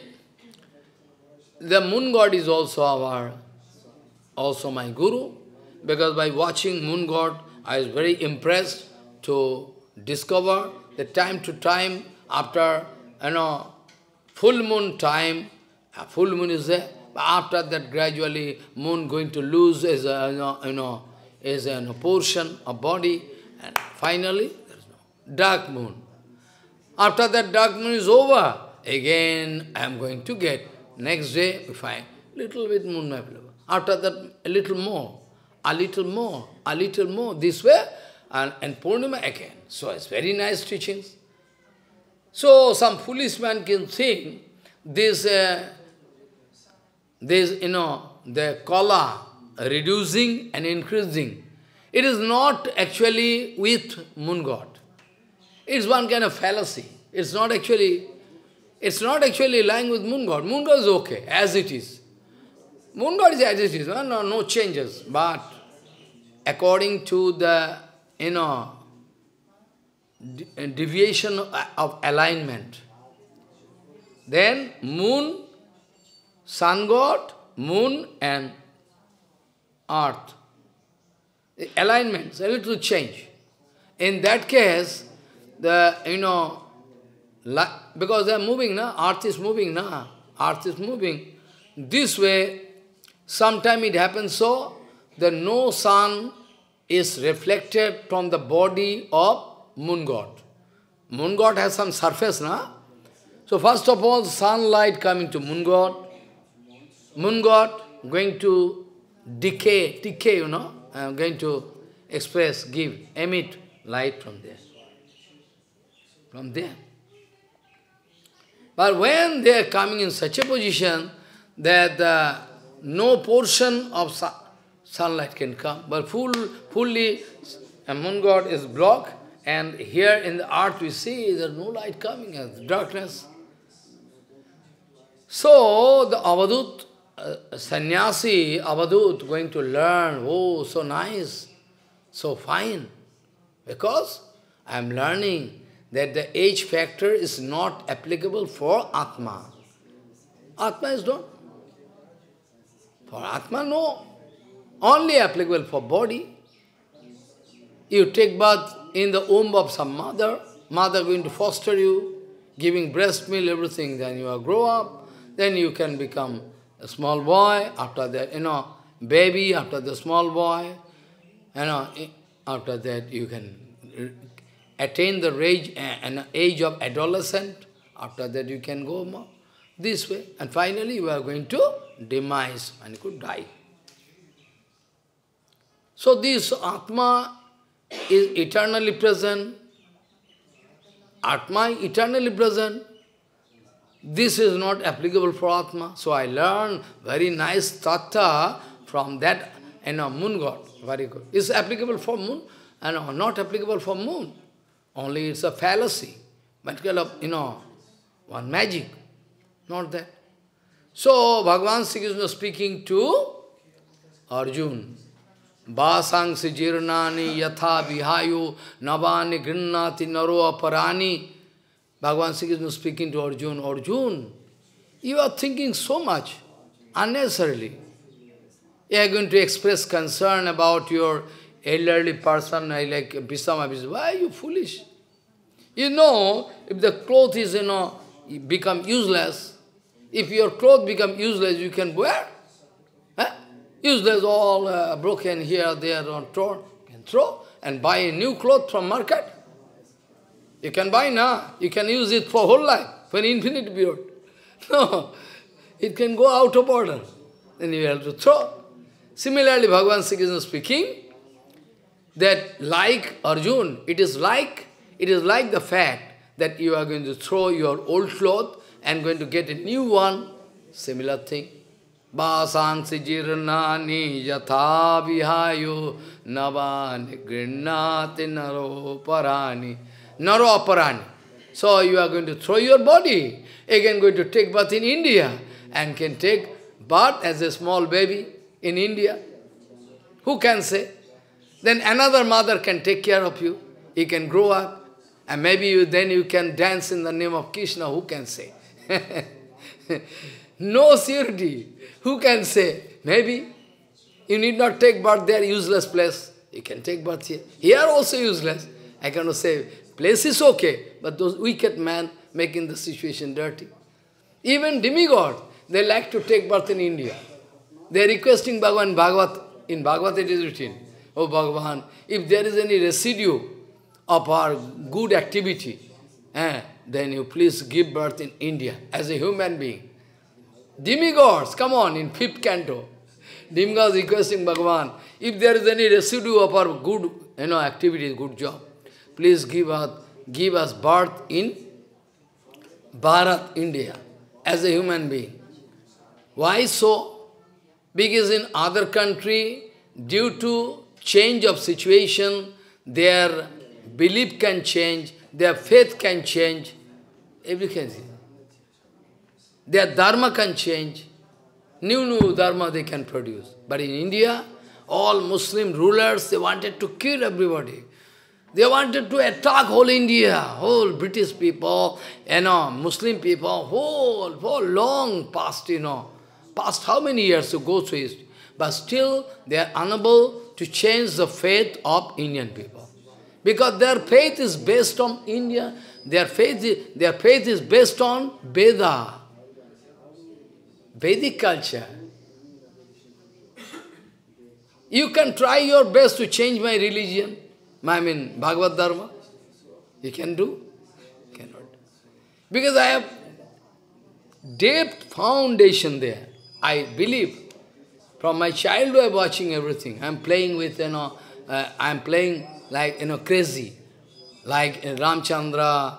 the moon god is also our, also my guru, because by watching moon god, I was very impressed to discover that time to time, after, you know, full moon time, a full moon is there, but after that gradually moon going to lose is a, you know, you know, is a, you know, portion of body, and finally, there is no dark moon. After that dark moon is over, again I am going to get, next day if I, little bit moon, after that a little more, a little more, a little more, this way, and, and Purnima again. So it's very nice teachings. So some foolish man can think this, uh, this, you know, the kala reducing and increasing. It is not actually with moon god. It's one kind of fallacy. It's not actually, it's not actually lying with moon god. Moon god is okay, as it is. Moon god is as it is, no, no, no changes. But according to the, you know, de deviation of, of alignment, then moon, sun god, moon and earth. The alignments, a little change. In that case, the, you know, because they are moving, na? Earth is moving, na? Earth is moving. This way, sometimes it happens so, that no sun is reflected from the body of moon god. Moon god has some surface, na? So first of all, sunlight coming to moon god. Moon god going to decay, decay, you know, I am going to express, give, emit light from there. From there. But when they are coming in such a position that uh, no portion of su sunlight can come, but full, fully a moon god is blocked, and here in the earth we see there is no light coming, as darkness. So the Avadut, Uh, sannyasi, Avadut, going to learn, oh, so nice, so fine. Because I am learning that the age factor is not applicable for Atma. Atma is not. For Atma, no. Only applicable for body. You take birth in the womb of some mother, mother going to foster you, giving breast milk, everything, then you grow up, then you can become a small boy, after that, you know, baby, after the small boy, you know, after that you can attain the age, an age of adolescent, after that you can go more this way, and finally you are going to demise and you could die. So this Atma is eternally present, Atma eternally present. This is not applicable for Atma. So I learned very nice tattva from that, you know, moon god. Very good. It's applicable for moon, and you know, not applicable for moon. Only it's a fallacy. But kind of, you know, one magic. Not that. So Bhagavan Sri Krishna speaking to Arjuna. Bāsāṅsi jirnāni yatha vihayu navāni grinnāti naro aparāni. Bhagavan Sri Krishna speaking to Arjuna, Arjuna, you are thinking so much, unnecessarily. You are going to express concern about your elderly person, like Bhisama Bhisama. Why are you foolish? You know, if the cloth is, you know, become useless, if your cloth become useless, you can wear. Huh? Useless, all uh, broken here, there, or torn, you can throw and buy a new cloth from market. You can buy now, you can use it for whole life, for infinite period. No, it can go out of order. Then you have to throw. Similarly, Bhagavan Sri Krishna speaking, that like Arjuna, it is like, it is like the fact that you are going to throw your old cloth and going to get a new one. Similar thing. Bāsāṅsi jirnāni yatha vihayo navāni grinnāti naro parāni. Naro aparani. So you are going to throw your body, again going to take birth in India, and can take birth as a small baby in India. Who can say? Then another mother can take care of you. You can grow up, and maybe you, then you can dance in the name of Krishna. Who can say? No surety. Who can say? Maybe. You need not take birth there, useless place. You can take birth here. Here also useless. I cannot say, place is okay, but those wicked men making the situation dirty. Even demigod, they like to take birth in India. They are requesting Bhagavan, Bhagavat. In Bhagavat it is written, "Oh Bhagavan, if there is any residue of our good activity, eh, then you please give birth in India as a human being." Demigods, come on, in fifth canto. Demigods requesting Bhagavan, if there is any residue of our good you know, activities, good job, please give us, give us birth in Bharat, India, as a human being. Why so? Because in other country, due to change of situation, their belief can change, their faith can change, everything. Their dharma can change, new, new dharma they can produce. But in India, all Muslim rulers, they wanted to kill everybody. They wanted to attack whole India, whole British people, you know, Muslim people, whole, whole long past, you know, past how many years to go through it. But still, they are unable to change the faith of Indian people. Because their faith is based on India, their faith is, their faith is based on Veda, Vedic culture. You can try your best to change my religion. I mean, Bhagavad Dharma, you can do, you cannot. Because I have deep foundation there. I believe. From my childhood, I am watching everything. I am playing with, you know, uh, I am playing like, you know, crazy. Like uh, Ramchandra,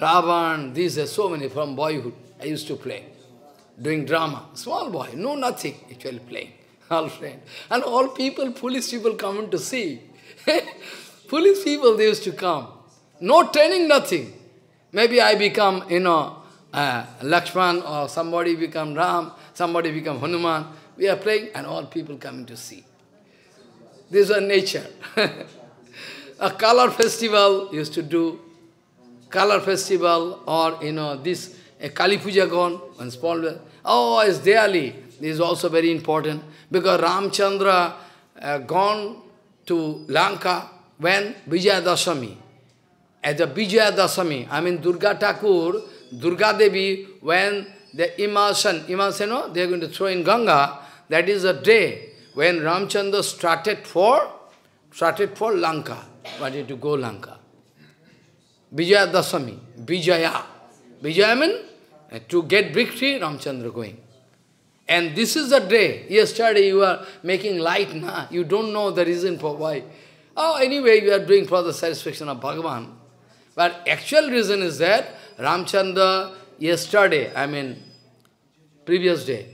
Ravan, these are so many from boyhood. I used to play, doing drama. Small boy, no nothing, actually playing. All friends. And all people, foolish people coming to see. Foolish people, they used to come. No training, nothing. Maybe I become, you know, uh, Lakshman, or somebody become Ram, somebody become Hanuman. We are playing and all people coming to see. This is nature. A color festival used to do. Color festival or, you know, this a Kalipuja gone, one small. Oh, it's daily. This is also very important. Because Ramchandra uh, gone to Lanka when Vijaya Daswami. As a Vijaya Daswami, I mean Durga Thakur, Durga Devi, when the immersion, immersion, no, they are going to throw in Ganga, that is a day when Ramchandra started for, started for Lanka, wanted to go Lanka. Vijaya Daswami, Vijaya. Vijaya means to get victory, Ramchandra going. And this is the day, yesterday you are making light, nah, you don't know the reason for why. Oh, anyway, you are doing for the satisfaction of Bhagavan. But actual reason is that Ramchandra yesterday, I mean, previous day,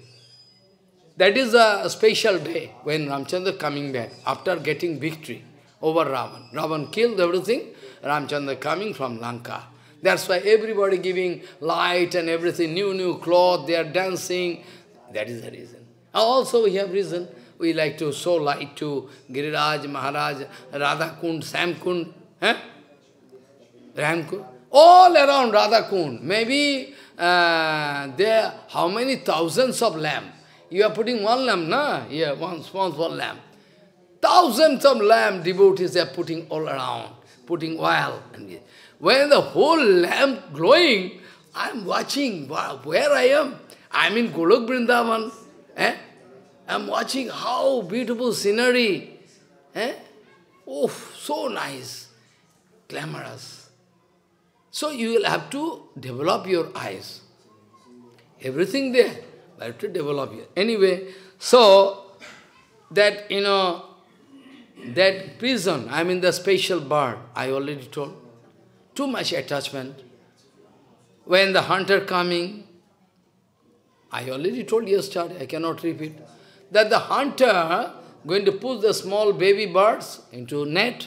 that is a special day when Ramchandra coming back after getting victory over Ravan. Ravan killed everything, Ramchandra coming from Lanka. That's why everybody giving light and everything, new, new cloth, they are dancing. That is the reason. Also we have reason. We like to show light to Giriraj, Maharaj, Radha Kund, Sam Kund, eh? Ram Kund. All around Radha Kund. Maybe uh, there how many thousands of lamb. You are putting one lamb, na? Yeah, one one, one lamb. Thousands of lamb devotees are putting all around, putting oil. When the whole lamp glowing, I am watching where I am. I am in Golok Vrindavan. Eh? I am watching how beautiful scenery. Eh? Oh, so nice. Glamorous. So you will have to develop your eyes. Everything there, you have to develop it. Anyway, so that, you know, that prison, I mean the special bird, I already told. Too much attachment. When the hunter coming, I already told yesterday, I cannot repeat, that the hunter going to put the small baby birds into net.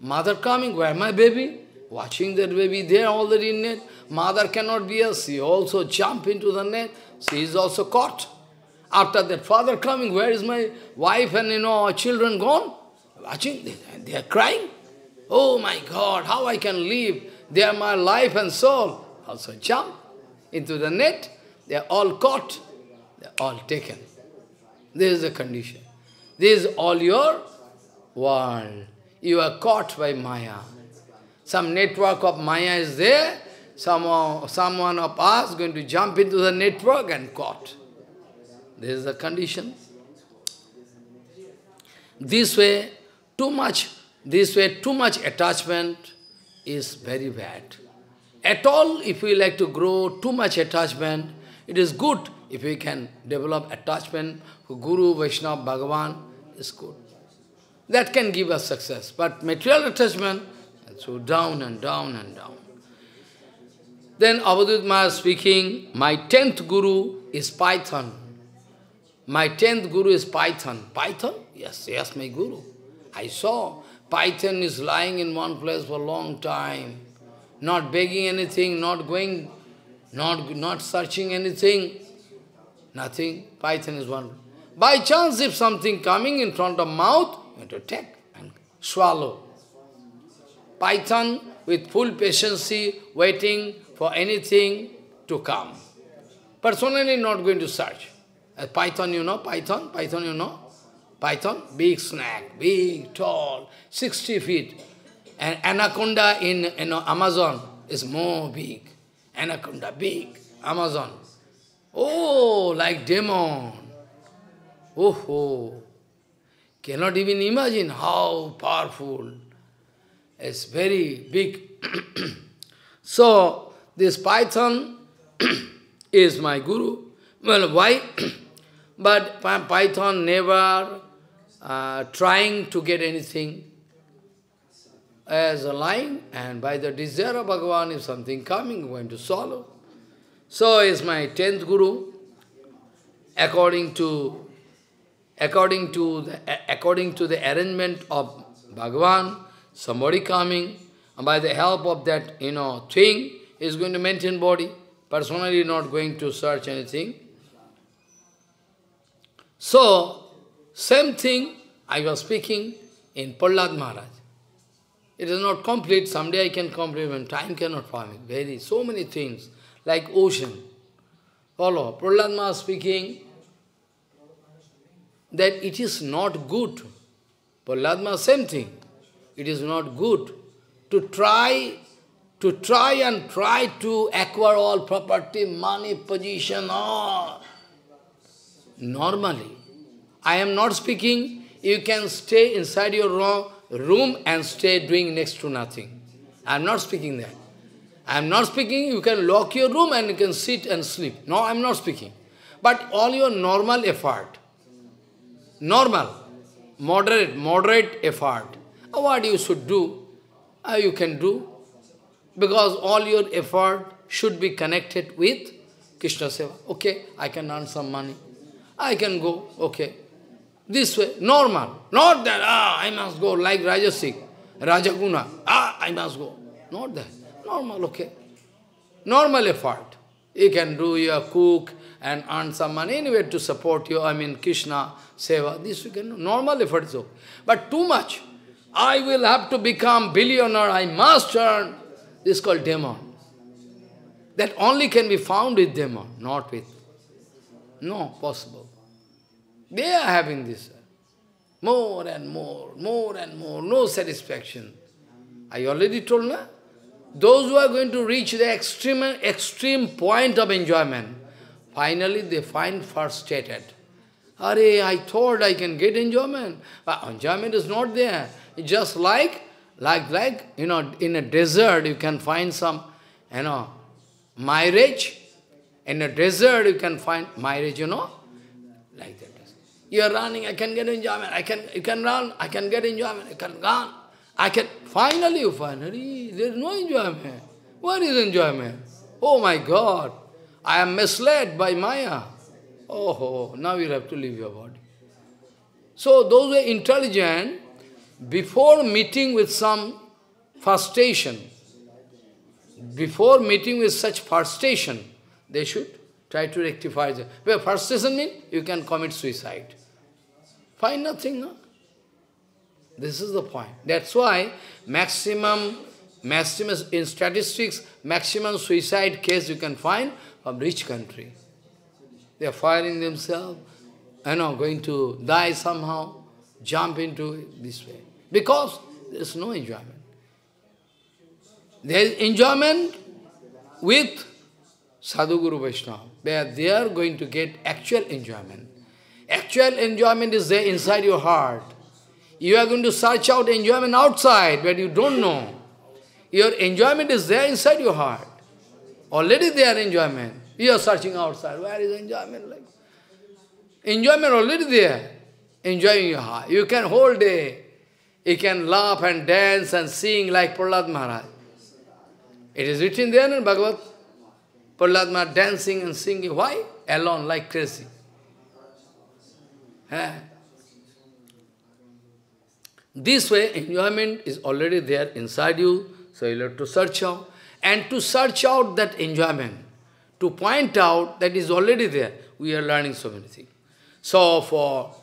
Mother coming, where my baby? Watching that baby there already in net. Mother cannot bear, she also jump into the net. She is also caught. After that, father coming, where is my wife and you know children gone? Watching, they, they are crying. Oh my God, how I can live? They are my life and soul. Also jump. into the net, they are all caught, they are all taken. This is the condition. This is all your world. You are caught by Maya. Some network of Maya is there, somehow, someone of us is going to jump into the network and caught. This is the condition. This way, too much, this way, too much attachment is very bad. At all, if we like to grow too much attachment, it is good if we can develop attachment for Guru, Vaishnava, Bhagavan, is good. That can give us success. But material attachment, so down and down and down. Then Avadhuta Maharaj speaking, my tenth Guru is Python. My tenth Guru is Python. Python? Yes, yes, my Guru. I saw Python is lying in one place for a long time, not begging anything, not going, not, not searching anything, nothing. Python is one. By chance, if something coming in front of mouth, you have to take and swallow. Python with full patience, waiting for anything to come. Personally, not going to search. A python, you know, python, python, you know, python, big snake, big, tall, sixty feet. And anaconda in you know, Amazon is more big. Anaconda, big, Amazon. Oh, like demon. Oh, ho. Cannot even imagine how powerful. It's very big. So, this python is my guru. Well, why? But python never uh, trying to get anything as a line, and by the desire of Bhagavan, if something coming, going to swallow. So is my tenth guru, according to according to the according to the arrangement of Bhagavan, somebody coming, and by the help of that, you know, thing, is going to maintain body. Personally not going to search anything. So, same thing I was speaking in Prahlad Maharaj. It is not complete. Someday I can complete when time cannot permit. Very, so many things, like ocean. Follow, Prahlad Maharaj speaking that it is not good. Prahlad Maharaj, same thing. It is not good to try, to try and try to acquire all property, money, position, all. Normally, I am not speaking, you can stay inside your room and stay doing next to nothing. I am not speaking that. I am not speaking, you can lock your room and you can sit and sleep. No, I am not speaking. But all your normal effort, normal, moderate, moderate effort, what you should do, you can do, because all your effort should be connected with Krishna Seva. Okay, I can earn some money. I can go, okay. This way, normal. Not that, ah, I must go, like Rajasik, Rajaguna, ah, I must go. Not that, normal, okay. Normal effort. You can do your cook and earn some money, anyway, to support your, I mean, Krishna Seva. This you can do. Normal effort is okay. But too much. I will have to become billionaire, I must earn. This is called demon. That only can be found with demon, not with... No, possible. They are having this. More and more, more and more, no satisfaction. I already told, na? Those who are going to reach the extreme, extreme point of enjoyment, finally they find frustrated. Are I thought I can get enjoyment, but enjoyment is not there. It's just like, like, like, you know, in a desert you can find some, you know, mirage. In a desert you can find mirage, you know, like that. You are running, I can get enjoyment, I can, you can run, I can get enjoyment, I can run, I can, finally, finally, there is no enjoyment. What is enjoyment? Oh my God, I am misled by Maya. Oh, now you have to leave your body. So those who are intelligent, before meeting with some frustration, before meeting with such frustration, they should try to rectify them. Well, frustration means you can commit suicide. Find nothing, no? This is the point. That's why maximum maximum, in statistics, maximum suicide case you can find from rich country. They are firing themselves, you know, going to die somehow, jump into it this way. Because there is no enjoyment. There is enjoyment with Sadhu Guru Vaishnava, where they are going to get actual enjoyment. Actual enjoyment is there inside your heart. You are going to search out enjoyment outside, where you don't know. Your enjoyment is there inside your heart. Already there is enjoyment. You are searching outside. Where is enjoyment? Like? Enjoyment already there. Enjoying your heart. You can whole day. You can laugh and dance and sing like Prahlad Maharaj. It is written there in Bhagavad. Prahlad Maharaj dancing and singing. Why? Alone, like crazy. Eh? This way, enjoyment is already there inside you. So you have to search out. And to search out that enjoyment, to point out that is already there, we are learning so many things. So for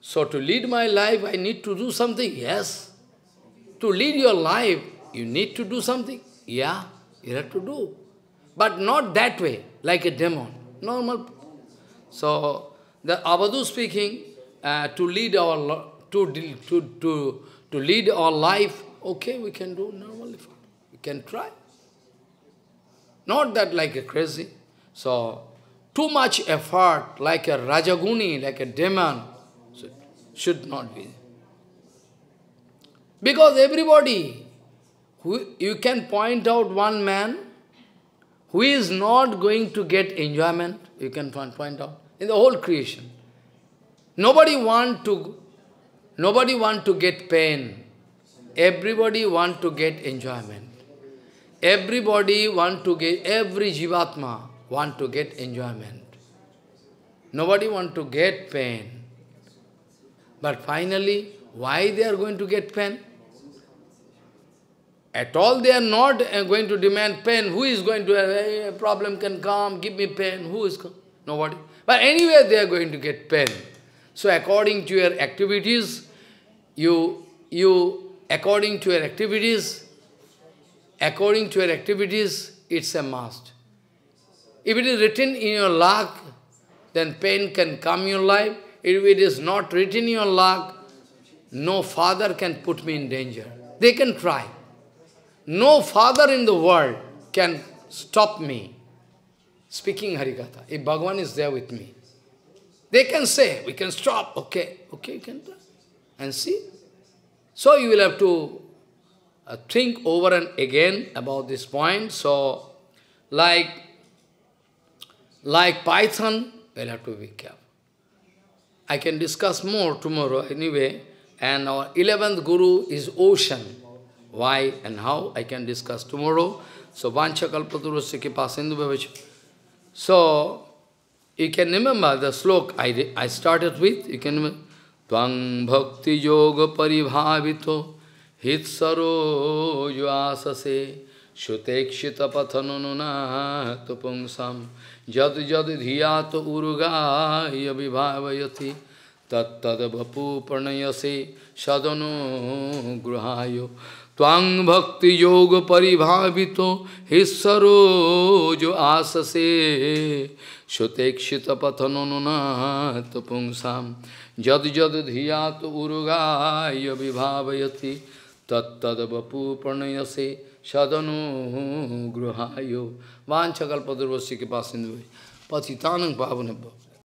so to lead my life, I need to do something. Yes. To lead your life, you need to do something. Yeah, you have to do. But not that way, like a demon. Normal. So the Avadhu speaking, uh, to lead our to to to to lead our life. Okay, we can do normally. We can try. Not that like a crazy. So, too much effort, like a Rajaguni, like a demon, so should not be. Because everybody, who, you can point out one man who is not going to get enjoyment, you can point out, in the whole creation. Nobody want to, nobody want to get pain. Everybody want to get enjoyment. Everybody want to get, every jivatma want to get enjoyment. Nobody want to get pain. But finally, why they are going to get pain? At all they are not going to demand pain. Who is going to, hey, problem can come, give me pain. Who is come? Nobody. But anyway, they are going to get pain. So according to your activities, you, you, according to your activities, According to your activities, it's a must. If it is written in your luck, then pain can come in your life. If it is not written in your luck, no father can put me in danger. They can try. No father in the world can stop me speaking Harikatha. If Bhagavan is there with me, they can say, we can stop. Okay, okay, you can try. And see. So you will have to Uh, think over and again about this point. So, like, like Python, we'll have to be careful. I can discuss more tomorrow anyway. And our eleventh Guru is ocean. Why and how, I can discuss tomorrow. So, Vancha Kalpatarusya Kripa Sindhu Bhavaccha. So, you can remember the slok I, I started with. You can remember. Tvang bhakti yoga paribhavito. Hitsaro yuasase shutekshita pathanununa tupungsam jad jad dhyato uruga yabhivavayati tat tad bhapu pranayase sadano gruhayo twang bhakti yoga paribhavito hitsaro yuasase shutekshita pathanununa tupungsam jad jad dhyato uruga yabhivavayati Tattadabapu pranayase sadanu gruhayo. Vanchakalpadurvasya kipasinduve. Patitanang pavunabha.